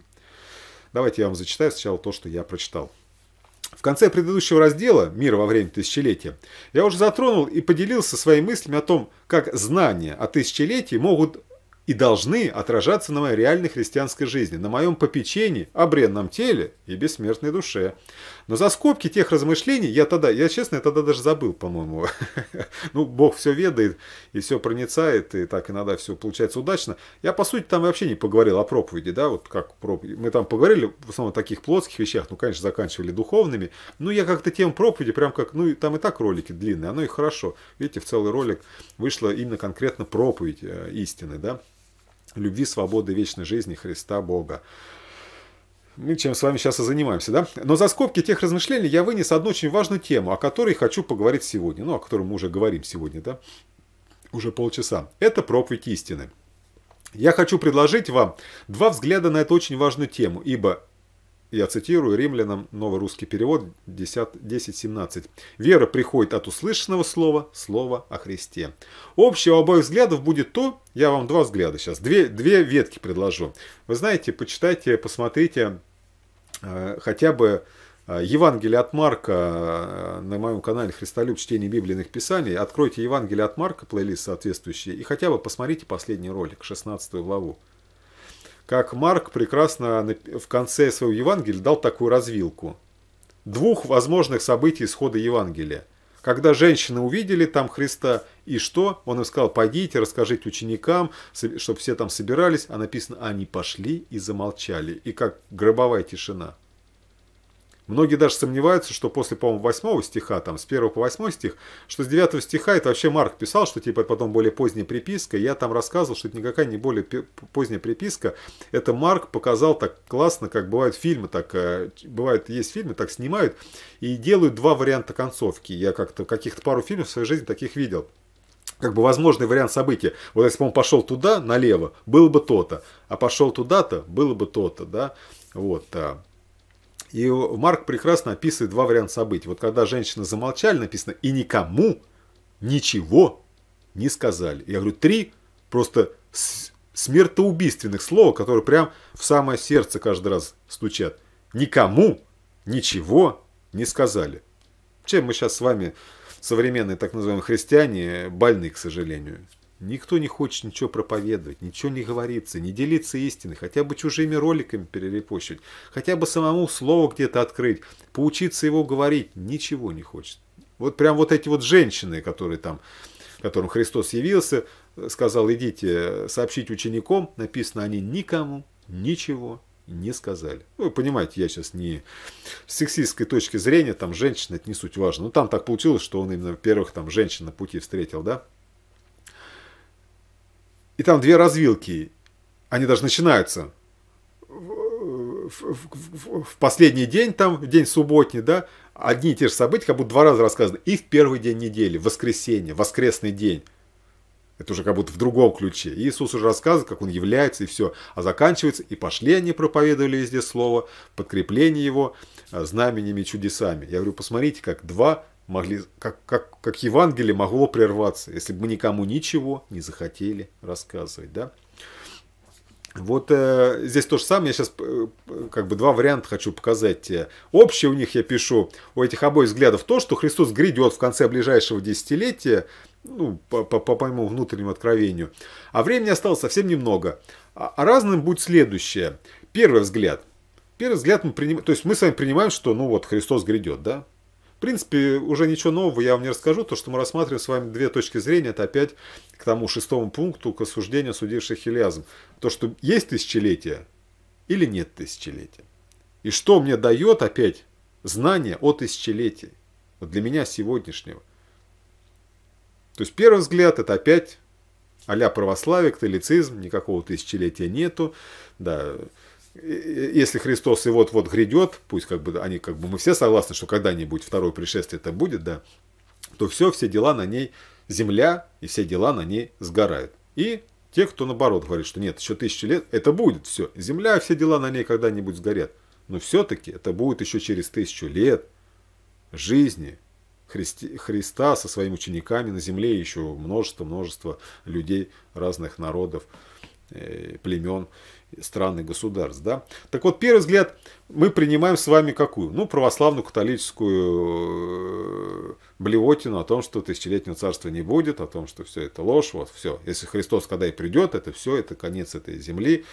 Давайте я вам зачитаю сначала то, что я прочитал. В конце предыдущего раздела «Мир во время тысячелетия» я уже затронул и поделился своими мыслями о том, как знания о тысячелетии могут и должны отражаться на моей реальной христианской жизни, на моем попечении о бренном теле и бессмертной душе. Но за скобки тех размышлений я, честно, тогда даже забыл, по-моему. Ну, Бог все ведает и все проницает, и так иногда все получается удачно. Я, по сути, там вообще не поговорил о проповеди, да, вот как проповедь. Мы там поговорили в основном о таких плотских вещах, ну, конечно, заканчивали духовными. Ну, я как-то тему проповеди, прям как, ну, там и так ролики длинные, оно и хорошо. Видите, в целый ролик вышла именно конкретно проповедь истины, да. Любви, свободы, вечной жизни Христа Бога. Мы чем с вами сейчас и занимаемся, да? Но за скобки тех размышлений я вынес одну очень важную тему, о которой хочу поговорить сегодня. Ну, о которой мы уже говорим сегодня, да? Уже полчаса. Это проповедь истины. Я хочу предложить вам два взгляда на эту очень важную тему, ибо... Я цитирую Римлянам, новый русский перевод, 10:17. «Вера приходит от услышанного слова, слова о Христе». Общего обоих взглядов будет то, я вам два взгляда сейчас, две ветки предложу. Вы знаете, почитайте, посмотрите хотя бы Евангелие от Марка на моем канале «Христолюб. Чтение библейных писаний». Откройте Евангелие от Марка, плейлист соответствующий, и хотя бы посмотрите последний ролик, 16 главу. Как Марк прекрасно в конце своего Евангелия дал такую развилку. Двух возможных событий исхода Евангелия. Когда женщины увидели там Христа, и что? Он им сказал, пойдите, расскажите ученикам, чтобы все там собирались. А написано, они пошли и замолчали. И как гробовая тишина. Многие даже сомневаются, что после, по-моему, 8 стиха, там, с 1 по 8 стих, что с 9 стиха, это вообще Марк писал, что типа потом более поздняя приписка. Я там рассказывал, что это никакая не более поздняя приписка. Это Марк показал так классно, как бывают фильмы, так есть фильмы, так снимают и делают два варианта концовки. Я как-то каких-то пару фильмов в своей жизни таких видел. Как бы возможный вариант события. Вот если бы он пошел туда, налево, было бы то-то, а пошел туда-то, было бы то-то, да, вот. И Марк прекрасно описывает два варианта событий. Вот когда женщины замолчали, написано, и никому ничего не сказали. Я говорю, три просто смертоубийственных слова, которые прям в самое сердце каждый раз стучат. Никому ничего не сказали. Чем мы сейчас с вами, современные так называемые христиане, больны, к сожалению. Никто не хочет ничего проповедовать, ничего не говорится, не делиться истиной, хотя бы чужими роликами перерепощивать, хотя бы самому слово где-то открыть, поучиться его говорить, ничего не хочет. Вот прям вот эти вот женщины, которые там, которым Христос явился, сказал, идите сообщить ученикам, написано, они никому ничего не сказали. Ну, вы понимаете, я сейчас не с сексистской точки зрения, там женщина, это не суть важно. Но там так получилось, что он именно первых там женщин на пути встретил, да? И там две развилки, они даже начинаются в последний день, там, в день субботний, да, одни и те же события, как будто два раза рассказаны. И в первый день недели, в воскресенье, воскресный день. Это уже как будто в другом ключе. Иисус уже рассказывает, как он является, и все. А заканчивается, и пошли они, проповедовали везде слово, подкрепление его знамениями и чудесами. Я говорю, посмотрите, как два... могли, как Евангелие могло прерваться, если бы мы никому ничего не захотели рассказывать, да? Вот здесь то же самое, я сейчас как бы два варианта хочу показать. Общее у них я пишу, у этих обоих взглядов, то, что Христос грядет в конце ближайшего десятилетия, ну, по моему внутреннему откровению, а времени осталось совсем немного. А разным будет следующее. Первый взгляд мы принимаем, то есть мы с вами принимаем, что ну вот Христос грядет, да? В принципе, уже ничего нового я вам не расскажу. То, что мы рассматриваем с вами две точки зрения, это опять к тому 6-му пункту, к осуждению судивших Илиазом. То, что есть тысячелетие или нет тысячелетия. И что мне дает опять знание о тысячелетии. Вот для меня сегодняшнего. То есть первый взгляд это опять а-ля православие, католицизм, никакого тысячелетия нету. Да. Если Христос и вот-вот грядет, пусть мы все согласны, что когда-нибудь второе пришествие это будет, да, то все дела на ней земля и все дела на ней сгорают. И те, кто наоборот говорит, что нет, еще 1000 лет, это будет все. Земля и все дела на ней когда-нибудь сгорят. Но все-таки это будет еще через 1000 лет жизни Христа со своими учениками на земле, еще множество людей разных народов, племен, стран и государств. Да? Так вот, первый взгляд мы принимаем с вами какую? Ну, православную католическую блевотину о том, что тысячелетнего царства не будет, о том, что все это ложь, вот все. Если Христос когда и придет, это все, это конец этой земли,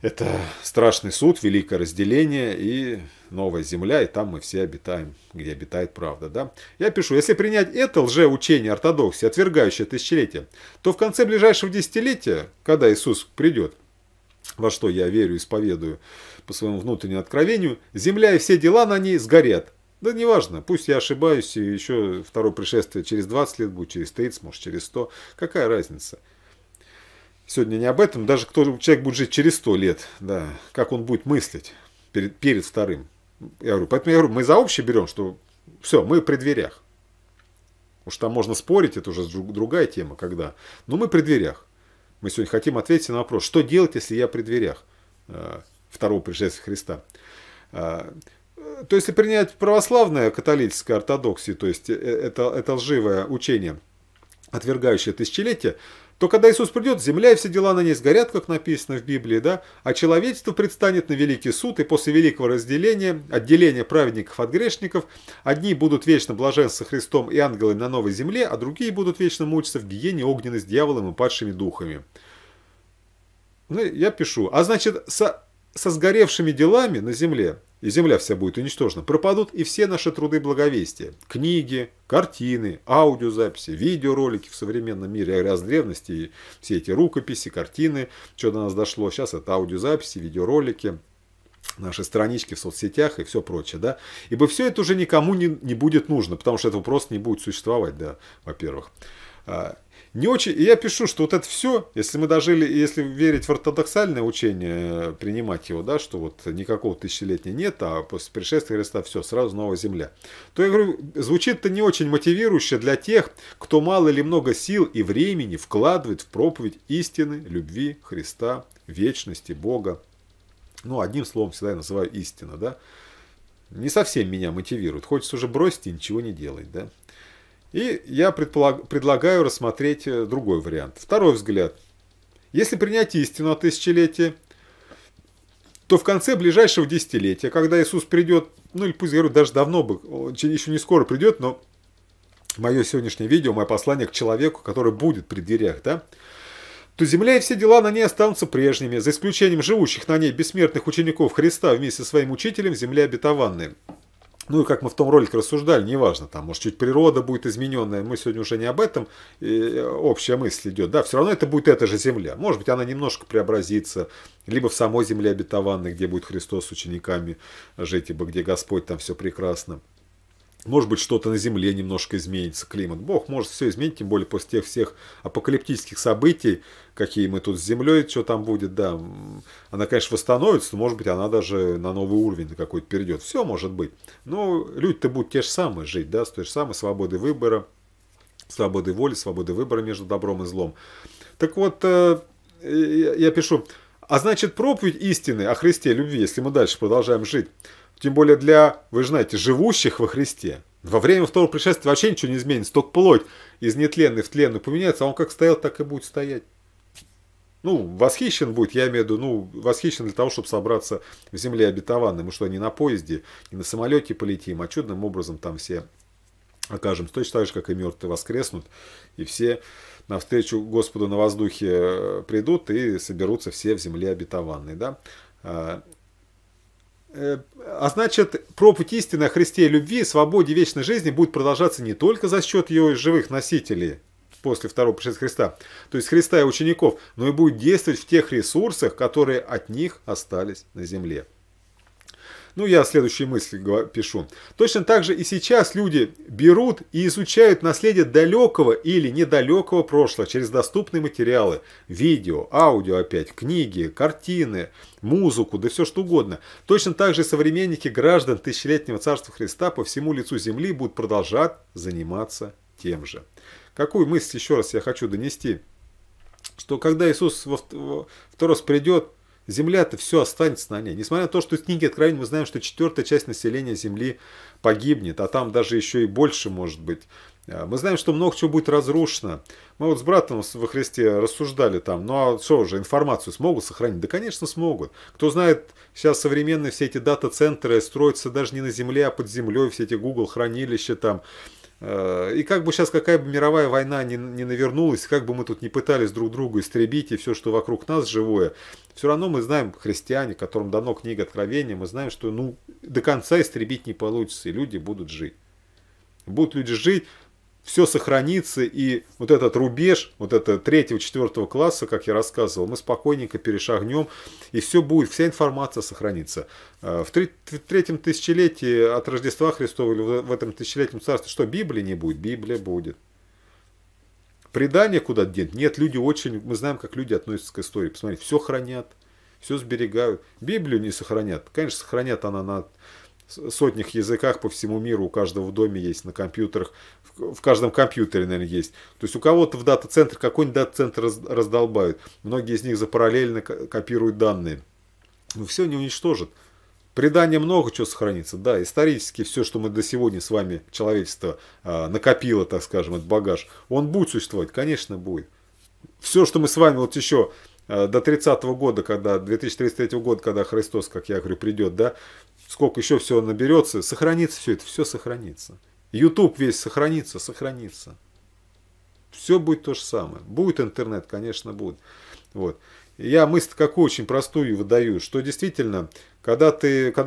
это страшный суд, великое разделение и новая земля, и там мы все обитаем, где обитает правда. Да? Я пишу, если принять это лжеучение ортодоксии, отвергающее тысячелетие, то в конце ближайшего десятилетия, когда Иисус придет, во что я верю, исповедую по своему внутреннему откровению, земля и все дела на ней сгорят. Да неважно, пусть я ошибаюсь, и еще второе пришествие через 20 лет будет, через 30, может через 100. Какая разница? Сегодня не об этом. Даже кто человек будет жить через 100 лет, да, как он будет мыслить перед вторым. Я говорю, поэтому я говорю, мы за общее берем, что все, мы при дверях. Уж там можно спорить, это уже другая тема, когда. Но мы при дверях. Мы сегодня хотим ответить на вопрос, что делать, если я при дверях второго пришествия Христа. То есть, если принять православное католическое ортодоксию, то есть это лживое учение, отвергающее тысячелетие, то когда Иисус придет, земля и все дела на ней сгорят, как написано в Библии, да? А человечество предстанет на великий суд, и после великого разделения, отделения праведников от грешников, одни будут вечно блаженствовать со Христом и ангелами на новой земле, а другие будут вечно мучиться в гиене огненной с дьяволом и падшими духами. Ну, я пишу, а значит, со сгоревшими делами на земле, и земля вся будет уничтожена, пропадут и все наши труды благовестия. Книги, картины, аудиозаписи, видеоролики в современном мире, раз древности, и все эти рукописи, картины, что до нас дошло. Сейчас это аудиозаписи, видеоролики, наши странички в соцсетях и все прочее. Да? Ибо все это уже никому не будет нужно, потому что этого просто не будет существовать, да, во-первых. Не очень, и я пишу, что вот это все, если мы дожили, если верить в ортодоксальное учение, принимать его, да, что вот никакого тысячелетия нет, а после пришествия Христа все, сразу новая земля, то я говорю, звучит-то не очень мотивирующе для тех, кто мало или много сил и времени вкладывает в проповедь истины, любви Христа, вечности, Бога. Ну, одним словом всегда я называю истина, да. Не совсем меня мотивирует, хочется уже бросить и ничего не делать, да. И я предлагаю рассмотреть другой вариант. Второй взгляд. Если принять истину о тысячелетии, то в конце ближайшего десятилетия, когда Иисус придет, ну или пусть, я говорю, даже давно бы, он еще не скоро придет, но мое сегодняшнее видео, мое послание к человеку, который будет при дверях, да, то земля и все дела на ней останутся прежними, за исключением живущих на ней бессмертных учеников Христа вместе со своим учителем в земле обетованной. Ну и как мы в том ролике рассуждали, неважно, там, может, чуть природа будет измененная, мы сегодня уже не об этом, общая мысль идет, да, все равно это будет эта же земля, может быть, она немножко преобразится, либо в самой земле обетованной, где будет Христос с учениками жить, ибо где Господь, там все прекрасно. Может быть, что-то на земле немножко изменится, климат. Бог может все изменить, тем более после тех всех апокалиптических событий, какие мы тут с землей, что там будет, да. Она, конечно, восстановится, но, может быть, она даже на новый уровень какой-то перейдет. Все может быть. Но люди-то будут те же самые жить, да, с той же самой свободой выбора, свободой воли, свободой выбора между добром и злом. Так вот, я пишу, а значит, проповедь истины о Христе, любви, если мы дальше продолжаем жить, тем более для, вы же знаете, живущих во Христе. Во время второго пришествия вообще ничего не изменится. Только плоть из нетленной в тленную поменяется, а он как стоял, так и будет стоять. Ну, восхищен будет, я имею в виду, ну, восхищен для того, чтобы собраться в земле обетованной. Мы что, не на поезде, не на самолете полетим, а чудным образом там все окажемся. Точно так же, как и мертвые воскреснут, и все навстречу Господу на воздухе придут и соберутся все в земле обетованной, да? А значит, проповедь истины о Христе и любви, свободе и вечной жизни будет продолжаться не только за счет ее живых носителей после второго пришествия Христа, то есть Христа и учеников, но и будет действовать в тех ресурсах, которые от них остались на земле. Ну, я следующие мысли пишу. Точно так же и сейчас люди берут и изучают наследие далекого или недалекого прошлого через доступные материалы. Видео, аудио опять, книги, картины, музыку, да все что угодно. Точно так же современники граждан тысячелетнего царства Христа по всему лицу земли будут продолжать заниматься тем же. Какую мысль еще раз я хочу донести? Что когда Иисус во второй раз придет, земля-то все останется на ней. Несмотря на то, что в книге Откровения мы знаем, что четвертая часть населения земли погибнет, а там даже еще и больше может быть. Мы знаем, что много чего будет разрушено. Мы вот с братом во Христе рассуждали там, ну а что же, информацию смогут сохранить? Да, конечно, смогут. Кто знает, сейчас современные все эти дата-центры строятся даже не на земле, а под землей, все эти Google хранилища там. И как бы сейчас какая бы мировая война не навернулась, как бы мы тут не пытались друг друга истребить и все, что вокруг нас живое, все равно мы знаем, христиане, которым дано книга Откровения, мы знаем, что ну, до конца истребить не получится, и люди будут жить. Будут люди жить, все сохранится, и вот этот рубеж, вот это 3-4 класса, как я рассказывал, мы спокойненько перешагнем, и все будет, вся информация сохранится. В третьем тысячелетии от Рождества Христова или в этом тысячелетнем царстве что, Библии не будет? Библия будет. Предание куда-то денет? Нет, люди очень, мы знаем, как люди относятся к истории. Посмотрите, все хранят, все сберегают. Библию не сохранят. Конечно, сохранят она на сотнях языках по всему миру, у каждого в доме есть, на компьютерах, в каждом компьютере, наверное, есть. То есть у кого-то в дата-центр, какой-нибудь дата-центр раздолбают. Многие из них запараллельно копируют данные. Но все не уничтожат. Предания много чего сохранится. Да, исторически все, что мы до сегодня с вами, человечество накопило, так скажем, этот багаж, он будет существовать, конечно, будет. Все, что мы с вами вот еще до 30-го года, когда, 2033 года, когда Христос, как я говорю, придет, да, сколько еще всего наберется, сохранится все это, все сохранится. YouTube весь сохранится, сохранится. Все будет то же самое. Будет интернет, конечно, будет. Вот. Я мысль какую очень простую выдаю, что действительно, когда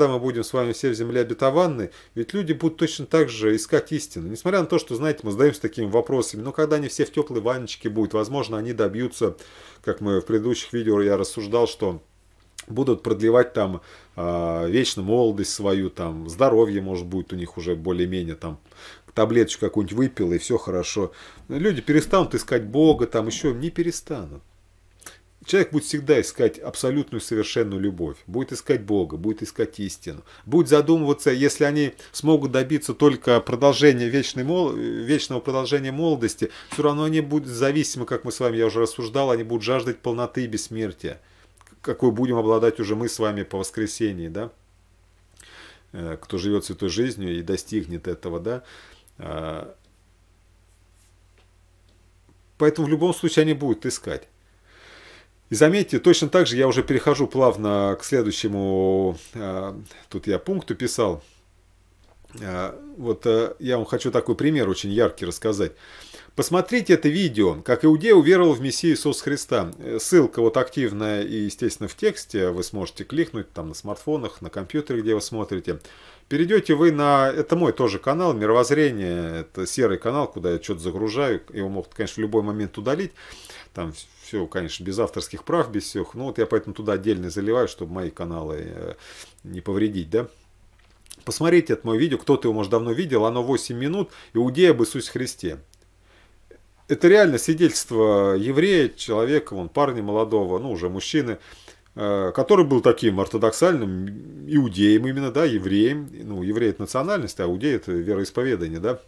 мы будем с вами все в земле обетованной, ведь люди будут точно так же искать истину. Несмотря на то, что, знаете, мы задаемся такими вопросами, но когда они все в теплой ванночке будут, возможно, они добьются, как мы в предыдущих видео я рассуждал, что будут продлевать там вечную молодость свою, там здоровье, может, будет у них уже более-менее, там таблеточку какую-нибудь выпил, и все хорошо. Люди перестанут искать Бога, там еще не перестанут. Человек будет всегда искать абсолютную совершенную любовь, будет искать Бога, будет искать истину, будет задумываться, если они смогут добиться только продолжения вечного продолжения молодости, все равно они будут зависимы, как мы с вами, я уже рассуждал, они будут жаждать полноты и бессмертия, какой будем обладать уже мы с вами по воскресении, да? Кто живет святой жизнью и достигнет этого, да? Поэтому в любом случае они будут искать. И заметьте, точно так же я уже перехожу плавно к следующему, тут я пункту писал, вот я вам хочу такой пример очень яркий рассказать. Посмотрите это видео, как Иудея уверовал в Мессию Иисуса Христа. Ссылка вот активная и, естественно, в тексте, вы сможете кликнуть там на смартфонах, на компьютере, где вы смотрите. Перейдете вы на, это мой тоже канал, «Мировоззрение», это серый канал, куда я что-то загружаю, его могут, конечно, в любой момент удалить, там все, конечно, без авторских прав, без всех, ну вот я поэтому туда отдельно заливаю, чтобы мои каналы не повредить, да. Посмотрите это мое видео, кто-то его, может, давно видел, оно 8 минут, «Иудея об Иисусе Христе». Это реально свидетельство еврея, человека, вон, парня молодого, ну уже мужчины, который был таким ортодоксальным иудеем именно, да, евреем. Ну, еврей – это национальность, а иудей – это вероисповедание, да.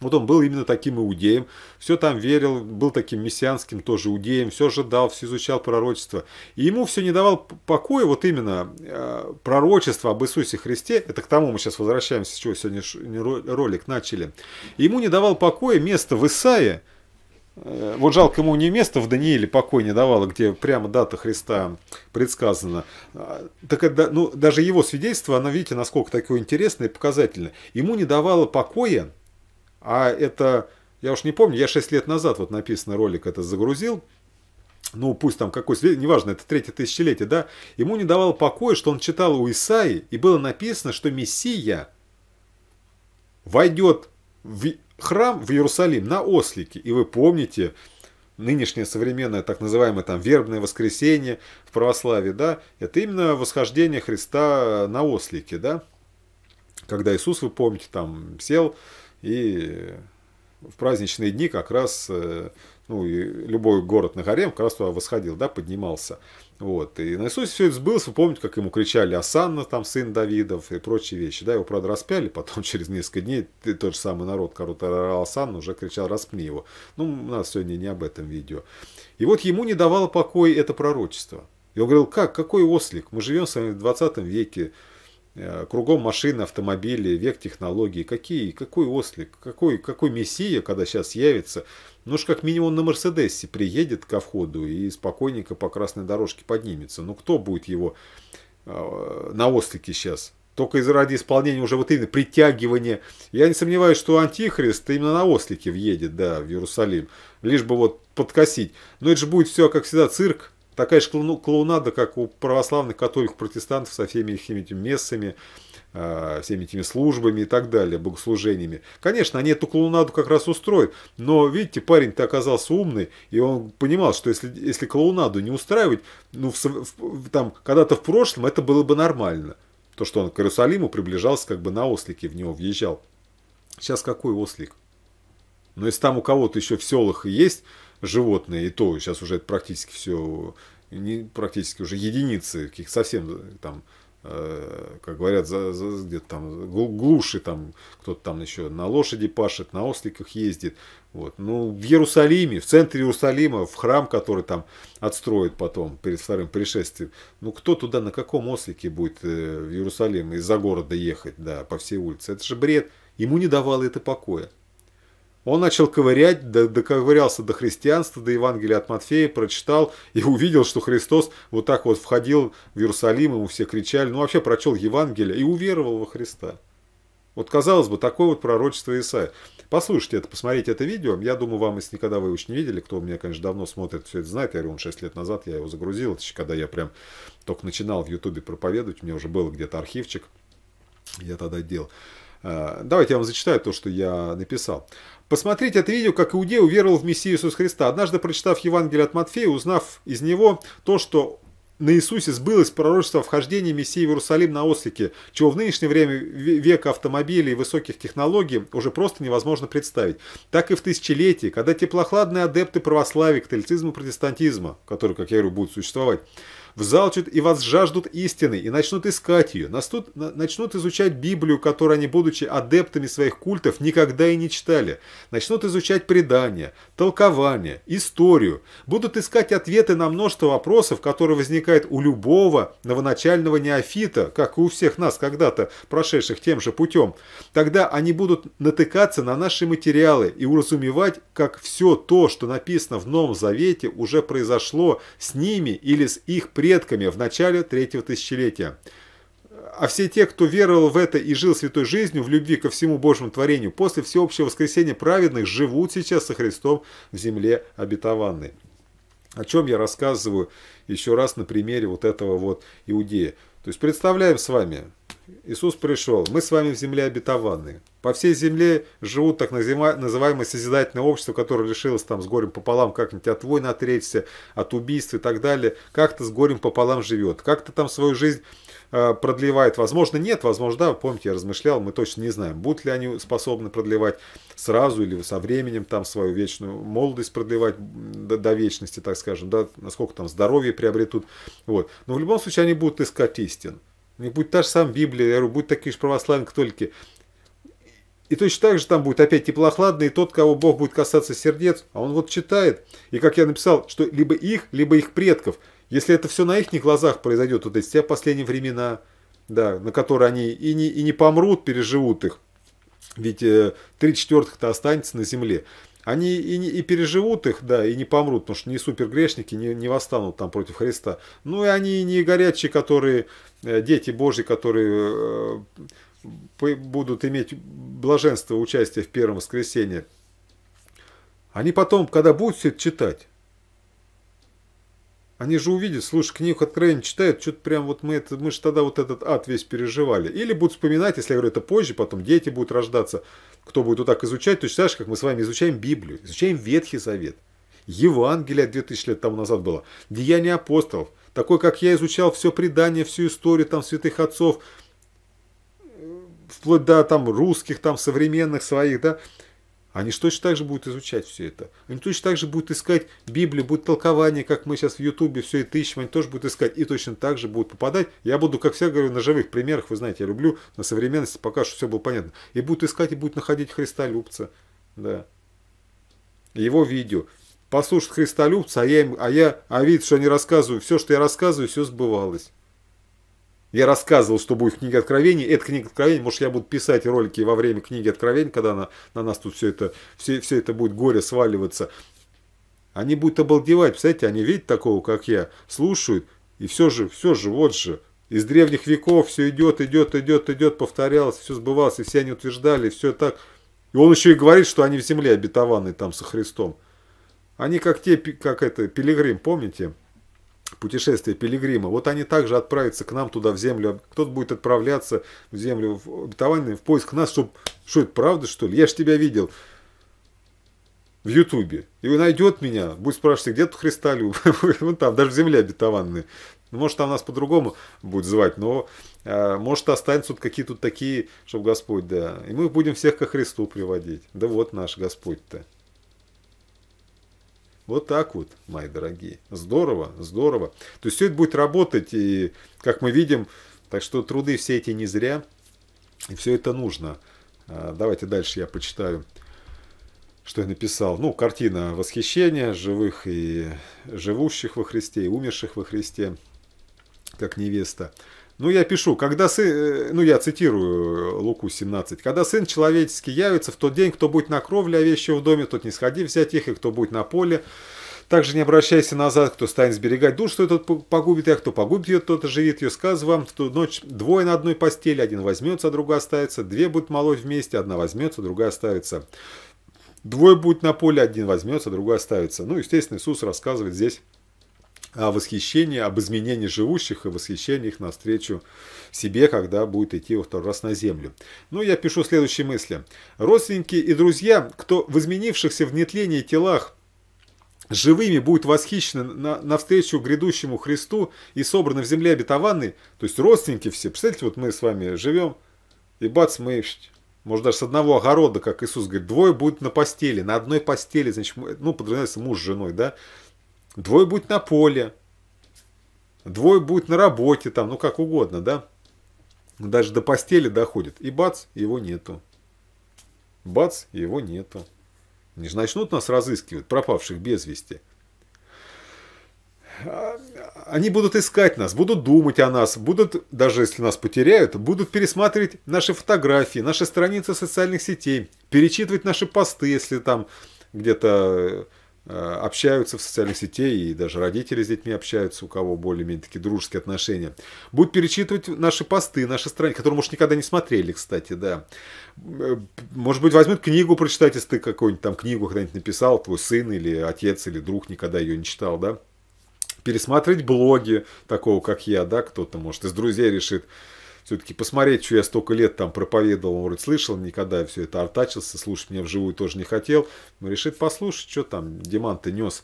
Вот он был именно таким иудеем, все там верил, был таким мессианским тоже иудеем, все ожидал, все изучал пророчество. И ему все не давал покоя, вот именно пророчество об Иисусе Христе, это к тому мы сейчас возвращаемся, с чего сегодня ролик начали. Ему не давал покоя место в Исаии. Вот жалко, ему не место в Данииле покой не давало, где прямо дата Христа предсказана. Так это, ну, даже его свидетельство, оно, видите, насколько такое интересное и показательное. Ему не давало покоя, а это, я уж не помню, я 6 лет назад, вот написано, ролик это загрузил. Ну, пусть там какой свидетель, неважно, это 3-е тысячелетие, да. Ему не давало покоя, что он читал у Исаии, и было написано, что Мессия войдет в храм в Иерусалим на ослике. И вы помните, нынешнее современное так называемое там вербное воскресенье в православии, да, это именно восхождение Христа на ослике, да, когда Иисус, вы помните, там сел и в праздничные дни как раз, ну, и любой город на горе как раз туда восходил, да, поднимался. Вот. И на Иисусе все это сбылось. Вы помните, как ему кричали «Осанна, там, сын Давидов» и прочие вещи. Да, его, правда, распяли, потом через несколько дней тот же самый народ, короче, орал «Осанна», уже кричал «Распни его». Ну, у нас сегодня не об этом видео. И вот ему не давало покоя это пророчество. И он говорил: «Как? Какой ослик? Мы живем с вами в 20 веке. Кругом машины, автомобили, век технологий. Какой ослик? Какой мессия, когда сейчас явится? Ну уж как минимум на Мерседесе приедет ко входу и спокойненько по красной дорожке поднимется. Ну кто будет его на ослике сейчас? Только ради исполнения уже вот именно притягивания. Я не сомневаюсь, что Антихрист именно на ослике въедет, да, в Иерусалим. Лишь бы вот подкосить. Но это же будет все, как всегда, цирк. Такая же клоунада, как у православных, католиков, протестантов со всеми их мессами, всеми этими службами и так далее, богослужениями. Конечно, они эту клоунаду как раз устроят, но, видите, парень-то оказался умный, и он понимал, что если клоунаду не устраивать, ну, когда-то в прошлом это было бы нормально. То, что он к Иерусалиму приближался как бы на ослике, в него въезжал. Сейчас какой ослик? Но если там у кого-то еще в селах и есть животные, и то сейчас уже это практически все, практически уже единицы, каких совсем там, как говорят, где-то там глуши, там кто-то там еще на лошади пашет, на осликах ездит. Вот. Ну, в Иерусалиме, в центре Иерусалима, в храм, который там отстроят потом, перед вторым пришествием. Ну, кто туда, на каком ослике будет в Иерусалим из-за города ехать, да, по всей улице? Это же бред. Ему не давало это покоя. Он начал ковырять, доковырялся до христианства, до Евангелия от Матфея, прочитал и увидел, что Христос вот так вот входил в Иерусалим, ему все кричали. Ну, вообще прочел Евангелие и уверовал во Христа. Вот, казалось бы, такое вот пророчество Исаии. Послушайте это, посмотрите это видео. Я думаю, вам, если никогда вы его еще не видели, кто меня, конечно, давно смотрит, все это знает. Я говорю, он 6 лет назад, я его загрузил, еще когда я прям только начинал в Ютубе проповедовать, у меня уже был где-то архивчик, я тогда делал. Давайте я вам зачитаю то, что я написал. «Посмотрите это видео, как иудей уверовал в Мессию Иисуса Христа. Однажды, прочитав Евангелие от Матфея, узнав из него то, что на Иисусе сбылось пророчество о вхождении Мессии в Иерусалим на ослике, чего в нынешнее время века автомобилей и высоких технологий уже просто невозможно представить. Так и в тысячелетии, когда теплохладные адепты православия, католицизма и протестантизма, которые, как я говорю, будут существовать, взалчут и возжаждут истины, и начнут искать ее, начнут изучать Библию, которую они, будучи адептами своих культов, никогда и не читали, начнут изучать предания, толкования, историю, будут искать ответы на множество вопросов, которые возникают у любого новоначального неофита, как и у всех нас, когда-то прошедших тем же путем. Тогда они будут натыкаться на наши материалы и уразумевать, как все то, что написано в Новом Завете, уже произошло с ними или с их предками в начале третьего тысячелетия. А все те, кто веровал в это и жил святой жизнью в любви ко всему Божьему творению, после всеобщего воскресения праведных живут сейчас со Христом в земле обетованной». О чем я рассказываю еще раз на примере вот этого вот иудея. То есть представляем с вами, Иисус пришел, мы с вами в земле обетованной. По всей земле живут так называемое созидательное общество, которое лишилось там с горем пополам как-нибудь от войн отречься, от убийств и так далее. Как-то с горем пополам живет, как-то там свою жизнь продлевает. Возможно, нет, возможно, да, помните, я размышлял, мы точно не знаем, будут ли они способны продлевать сразу или со временем там свою вечную молодость продлевать до вечности, так скажем, да, насколько там здоровье приобретут. Вот. Но в любом случае они будут искать истин. У них будет та же самая Библия, я говорю, будут такие же православные католики. И точно так же там будет опять теплохладный, и тот, кого Бог будет касаться сердец, а он вот читает. И как я написал, что либо их предков. Если это все на их глазах произойдет, вот эти все последние времена, да, на которые они и не помрут, переживут их. Ведь 3/4 останется на земле. Они и переживут их, да, и не помрут, потому что не супергрешники, не восстанут там против Христа. Ну и они не горячие, которые, дети Божьи, которые будут иметь блаженство участия в первом воскресенье. Они потом, когда будут все это читать, они же увидят, слушай, книгу Откровения читают, что-то прям вот мы же тогда вот этот ад весь переживали. Или будут вспоминать, если я говорю, это позже, потом дети будут рождаться, кто будет вот так изучать, то читаешь, как мы с вами изучаем Библию, изучаем Ветхий Завет. Евангелие 2000 лет тому назад было, Деяния апостолов, такой, как я изучал все предание, всю историю там святых отцов, вплоть до там русских, там современных своих, да, они же точно так же будут изучать все это. Они точно так же будут искать Библию, будут толкование, как мы сейчас в Ютубе все это ищем, они тоже будут искать и точно так же будут попадать. Я буду, как всегда говорю, на живых примерах, вы знаете, я люблю на современности, пока что все было понятно. И будут искать, и будут находить Христолюбца, да, его видео. Послушать Христолюбца, а видят, что они рассказывают, все, что я рассказываю, все сбывалось. Я рассказывал, что будет в книге Откровения. Это книга Откровения. Может, я буду писать ролики во время книги Откровения, когда на нас тут все это будет горе сваливаться. Они будут обалдевать. Представляете, они видят такого, как я, слушают. И все же, вот же. Из древних веков все идет, повторялось, все сбывалось. И все они утверждали, и все так. И он еще и говорит, что они в земле обетованные там со Христом. Они как те, как это, пилигрим, помните? Путешествие пилигрима. Вот они также отправятся к нам туда, в землю. Кто-то будет отправляться в землю обетованную, в поиск нас, чтобы... Что это, правда, что ли? Я же тебя видел в Ютубе. И он найдет меня, будет спрашивать, где тут Христолюб? Вон там, даже в земле обетованные. Может, там нас по-другому будет звать, но может, останутся какие-то такие, чтобы Господь, да. И мы будем всех ко Христу приводить. Да вот наш Господь-то. Вот так вот, мои дорогие. Здорово, здорово. То есть все это будет работать, и как мы видим, так что труды все эти не зря, и все это нужно. Давайте дальше я почитаю, что я написал. Ну, картина восхищения живых и живущих во Христе, и умерших во Христе, как невеста. Ну, я пишу, когда сын, ну, я цитирую Луку 17. «Когда сын человеческий явится в тот день, кто будет на кровле овечьего в доме, тот не сходи взять их, и кто будет на поле. Также не обращайся назад, кто станет сберегать душу, что тот погубит их, кто погубит ее, тот оживит ее. Сказываю вам, в ту ночь двое на одной постели, один возьмется, а другой оставится, две будут молоть вместе, одна возьмется, другая оставится. Двое будет на поле, один возьмется, другой оставится». Ну, естественно, Иисус рассказывает здесь о восхищении, об изменении живущих и восхищении их навстречу себе, когда будет идти во второй раз на землю. Ну, я пишу следующие мысли. «Родственники и друзья, кто в изменившихся в нетлении телах живыми будут восхищены навстречу грядущему Христу и собраны в земле обетованной». То есть родственники все. Представляете, вот мы с вами живем, и бац, мы... Может, даже с одного огорода, как Иисус говорит, двое будут на постели, на одной постели, значит, ну, подразумевается муж с женой, да? Двое будет на поле, двое будет на работе, там, ну как угодно, да? Даже до постели доходит. И бац, его нету. Бац, его нету. Они же начнут нас разыскивать, пропавших без вести. Они будут искать нас, будут думать о нас, будут, даже если нас потеряют, будут пересматривать наши фотографии, наши страницы социальных сетей, перечитывать наши посты, если там где-то... общаются в социальных сетях, и даже родители с детьми общаются, у кого более-менее такие дружеские отношения. Будут перечитывать наши посты, наши страницы, которые, может, никогда не смотрели, кстати, да. Может быть, возьмут книгу, прочитать, если ты какую-нибудь там книгу когда-нибудь написал, твой сын или отец, или друг никогда ее не читал, да. Пересматривать блоги такого, как я, да, кто-то, может, из друзей решит все-таки посмотреть, что я столько лет там проповедовал, он вроде слышал, никогда все это артачился, слушать меня вживую тоже не хотел. Но решит послушать, что там Диман-то нес,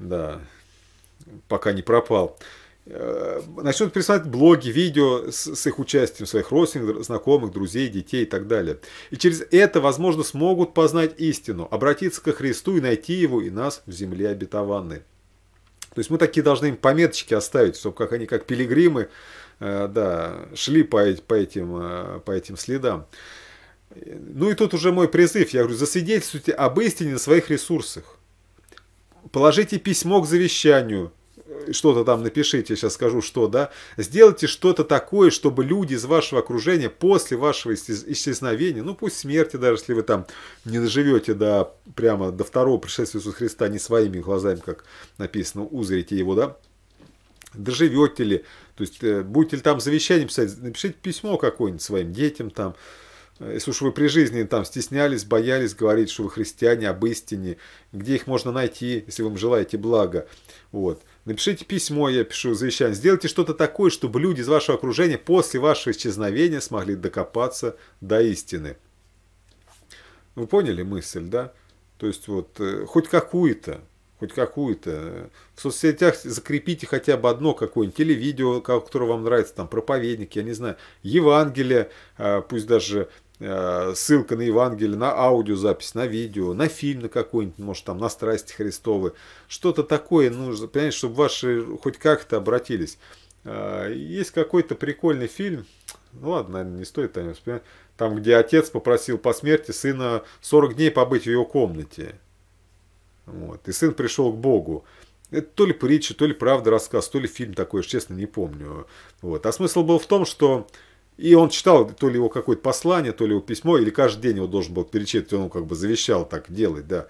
да, пока не пропал. Начнут присылать блоги, видео с их участием, своих родственников, знакомых, друзей, детей и так далее. И через это, возможно, смогут познать истину, обратиться ко Христу и найти Его и нас в земле обетованной. То есть мы такие должны им пометочки оставить, чтобы как они, как пилигримы, да, шли по этим следам. Ну и тут уже мой призыв. Я говорю, засвидетельствуйте об истине на своих ресурсах. Положите письмо к завещанию. Что-то там напишите, сейчас скажу, что, да. Сделайте что-то такое, чтобы люди из вашего окружения после вашего исчезновения, ну пусть смерти, даже если вы там не доживете до, прямо до второго пришествия Иисуса Христа, не своими глазами, как написано, узрите его, да. Доживете ли, то есть будете ли там завещание писать, напишите письмо какое-нибудь своим детям там, если уж вы при жизни там стеснялись, боялись говорить, что вы христиане, об истине, где их можно найти, если вы им желаете блага, вот. Напишите письмо, я пишу завещание, сделайте что-то такое, чтобы люди из вашего окружения после вашего исчезновения смогли докопаться до истины. Вы поняли мысль, да? То есть вот хоть какую-то. хоть какую-то. В соцсетях закрепите хотя бы одно какое-нибудь, или видео, которое вам нравится, там проповедник, я не знаю, Евангелие, пусть даже ссылка на Евангелие, на аудиозапись, на видео, на фильм на какой-нибудь, может, там, на «Страсти Христовы». Что-то такое нужно, понимаете, чтобы ваши хоть как-то обратились. Есть какой-то прикольный фильм, ну ладно, наверное, не стоит о нем вспоминать, там, где отец попросил по смерти сына 40 дней побыть в его комнате. Вот. И сын пришел к Богу. Это то ли притча, то ли правда рассказ, то ли фильм такой, честно, не помню. Вот. А смысл был в том, что... И он читал то ли его какое-то послание, то ли его письмо, или каждый день его должен был перечитывать, он как бы завещал так делать, да.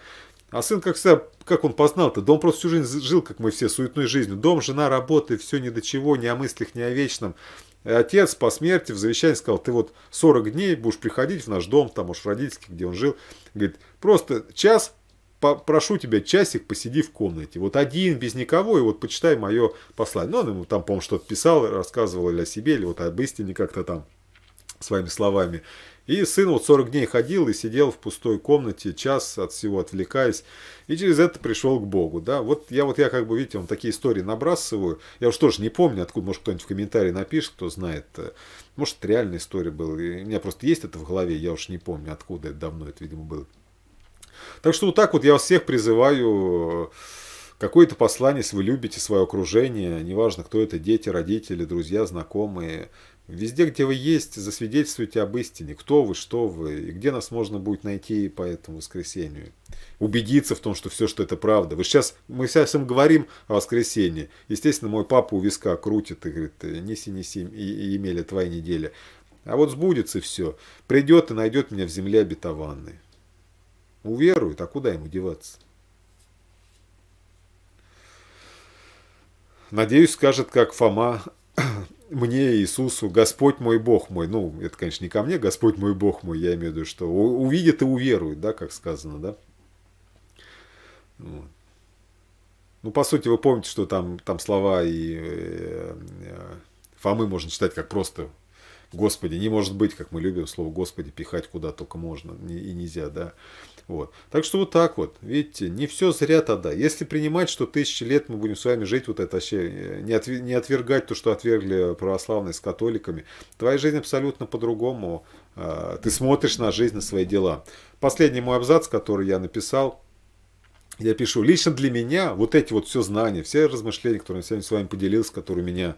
А сын, как всегда, как он познал-то? Да он просто всю жизнь жил, как мы все, суетной жизнью. Дом, жена, работа, все ни до чего, ни о мыслях, ни о вечном. И отец по смерти в завещании сказал, ты вот 40 дней будешь приходить в наш дом, там уж в родительский, где он жил. Говорит, просто час, прошу тебя, часик посиди в комнате. Вот один, без никого, и вот почитай мое послание. Ну, он ему там, по-моему, что-то писал, рассказывал или о себе, или вот об истине как-то там своими словами. И сын вот 40 дней ходил и сидел в пустой комнате, час от всего отвлекаясь. И через это пришел к Богу. Да? Вот я как бы, видите, вам такие истории набрасываю. Я уж тоже не помню, откуда, может, кто-нибудь в комментарии напишет, кто знает. Может, это реальная история была. У меня просто есть это в голове, я уж не помню, откуда это давно, это, видимо, было. Так что вот так вот я вас всех призываю... Какое-то послание, если вы любите свое окружение, неважно, кто это, дети, родители, друзья, знакомые, везде, где вы есть, засвидетельствуйте об истине, кто вы, что вы, и где нас можно будет найти по этому воскресенью. Убедиться в том, что все, что это правда. Мы сейчас им говорим о воскресении. Естественно, мой папа у виска крутит и говорит, неси, и Емеля, твоя неделя. А вот сбудется все. Придет и найдет меня в земле обетованной. Уверует, а куда ему деваться? Надеюсь, скажет, как Фома, мне, Иисусу, Господь мой, Бог мой. Ну, это, конечно, не ко мне, Господь мой, Бог мой, я имею в виду, что увидит и уверует, да, как сказано, да. Вот. Ну, по сути, вы помните, что там слова и Фомы можно читать как просто «Господи». Не может быть, как мы любим слово «Господи», пихать куда только можно и нельзя, да. Вот. Так что вот так вот, видите, не все зря тогда. Если принимать, что тысячи лет мы будем с вами жить, вот это вообще, не отвергать то, что отвергли православные с католиками, твоя жизнь абсолютно по-другому, ты смотришь на жизнь, на свои дела. Последний мой абзац, который я написал, я пишу, лично для меня вот эти вот все знания, все размышления, которые я сегодня с вами поделился, которые у меня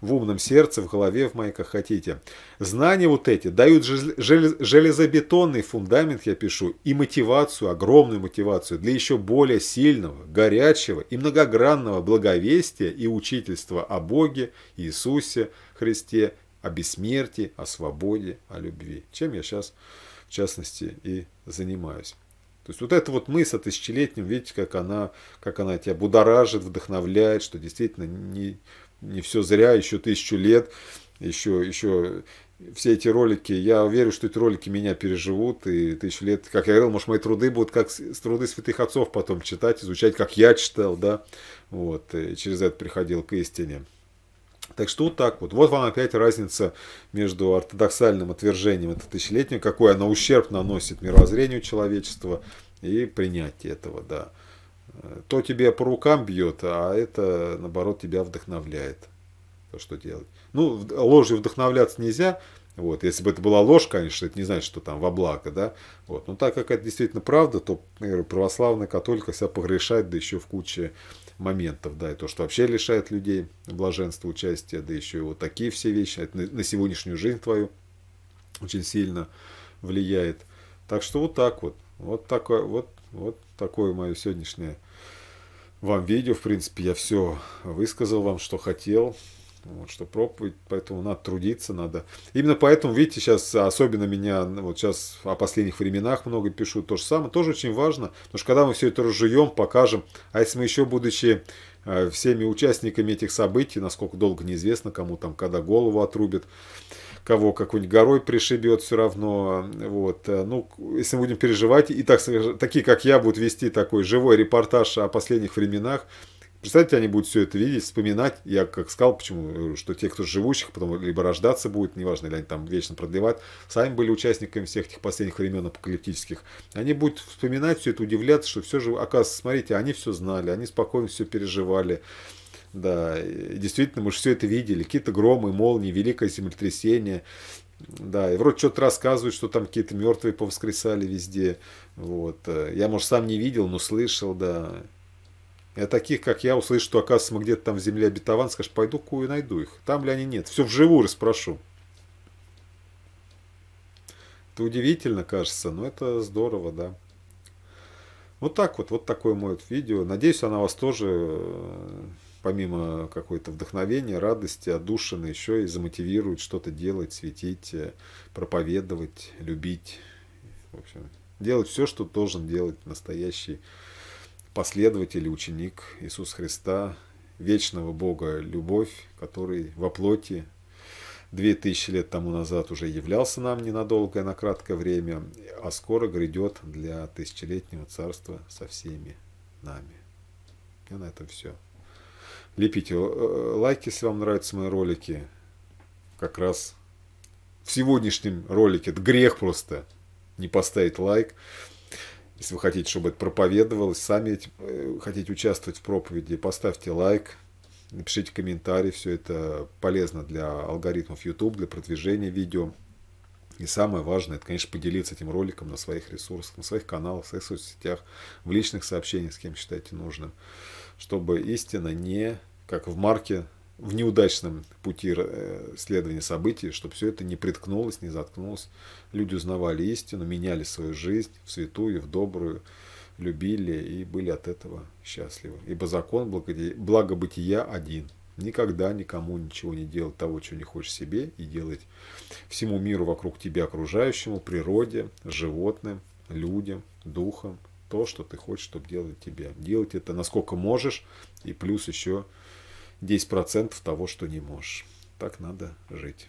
в умном сердце, в голове, в моей, как хотите. Знания вот эти дают железобетонный фундамент, я пишу, и мотивацию, огромную мотивацию для еще более сильного, горячего и многогранного благовестия и учительства о Боге, Иисусе Христе, о бессмертии, о свободе, о любви. Чем я сейчас, в частности, и занимаюсь. То есть вот эта вот мысль о тысячелетнем, видите, как она тебя будоражит, вдохновляет, что действительно не все зря, еще тысячу лет, еще все эти ролики, я верю, что эти ролики меня переживут, и тысячу лет, как я говорил, может, мои труды будут как труды святых отцов потом читать, изучать, как я читал, да, вот, и через это приходил к истине. Так что вот так вот. Вот вам опять разница между ортодоксальным отвержением это тысячелетнего, какой она ущерб наносит мировоззрению человечества и принятие этого, да. То тебе по рукам бьет, а это, наоборот, тебя вдохновляет. То, что делать. Ну, ложью вдохновляться нельзя. Вот. Если бы это была ложь, конечно, это не значит, что там во благо, да. Вот. Но так как это действительно правда, то, например, православная католика себя погрешает, да еще в куче моментов, да, и то, что вообще лишает людей блаженства, участия, да еще и вот такие все вещи, это на сегодняшнюю жизнь твою очень сильно влияет. Так что вот так вот. Вот такое мое сегодняшнее вам видео. В принципе, я все высказал вам, что хотел, вот, что проповедь, поэтому надо трудиться, надо. Именно поэтому, видите, сейчас особенно меня, вот сейчас о последних временах много пишут, то же самое, тоже очень важно, потому что когда мы все это разжуем, покажем, а если мы еще, будучи всеми участниками этих событий, насколько долго неизвестно, кому там, когда голову отрубят, кого какой-нибудь горой пришибет все равно, вот, ну, если мы будем переживать, и такие, как я, будут вести такой живой репортаж о последних временах, Представьте, они будут все это видеть, вспоминать. Я как сказал, почему, что те, кто живущих, потом либо рождаться будет, неважно, или они там вечно продлевать, сами были участниками всех этих последних времен апокалиптических. Они будут вспоминать все это, удивляться, что все же, оказывается, смотрите, они все знали, они спокойно все переживали. Да, и действительно, мы же все это видели. Какие-то громы, молнии, великое землетрясение. Да, и вроде что-то рассказывают, что там какие-то мертвые повоскресали везде. Вот. Я, может, сам не видел, но слышал, да. И от таких, как я, услышу, что, оказывается, мы где-то там в земле обетован, скажешь, пойду-ка и найду их. Там ли они нет? Все вживую расспрошу. Это удивительно, кажется, но это здорово, да. Вот так вот, вот такое мое видео. Надеюсь, оно вас тоже, помимо какой-то вдохновения, радости, отдушины, еще и замотивирует что-то делать, светить, проповедовать, любить. В общем, делать все, что должен делать настоящий последователь и ученик Иисуса Христа, вечного Бога любовь, который во плоти 2000 лет тому назад уже являлся нам ненадолго и на краткое время, а скоро грядет для тысячелетнего царства со всеми нами. И на этом все. Лепите лайки, если вам нравятся мои ролики. Как раз в сегодняшнем ролике это грех просто не поставить лайк. Если вы хотите, чтобы это проповедовалось, сами хотите участвовать в проповеди, поставьте лайк, напишите комментарий. Все это полезно для алгоритмов YouTube, для продвижения видео. И самое важное, это, конечно, поделиться этим роликом на своих ресурсах, на своих каналах, в своих соцсетях, в личных сообщениях, с кем считаете нужным. Чтобы истина не, как в Марке, в неудачном пути следования событий, чтобы все это не приткнулось, не заткнулось. Люди узнавали истину, меняли свою жизнь в святую, в добрую, любили и были от этого счастливы. Ибо закон благобытия один. Никогда никому ничего не делать того, чего не хочешь себе, и делать всему миру вокруг тебя, окружающему, природе, животным, людям, духам, то, что ты хочешь, чтобы делали тебя. Делать это насколько можешь, и плюс еще 10% того, что не можешь. Так надо жить.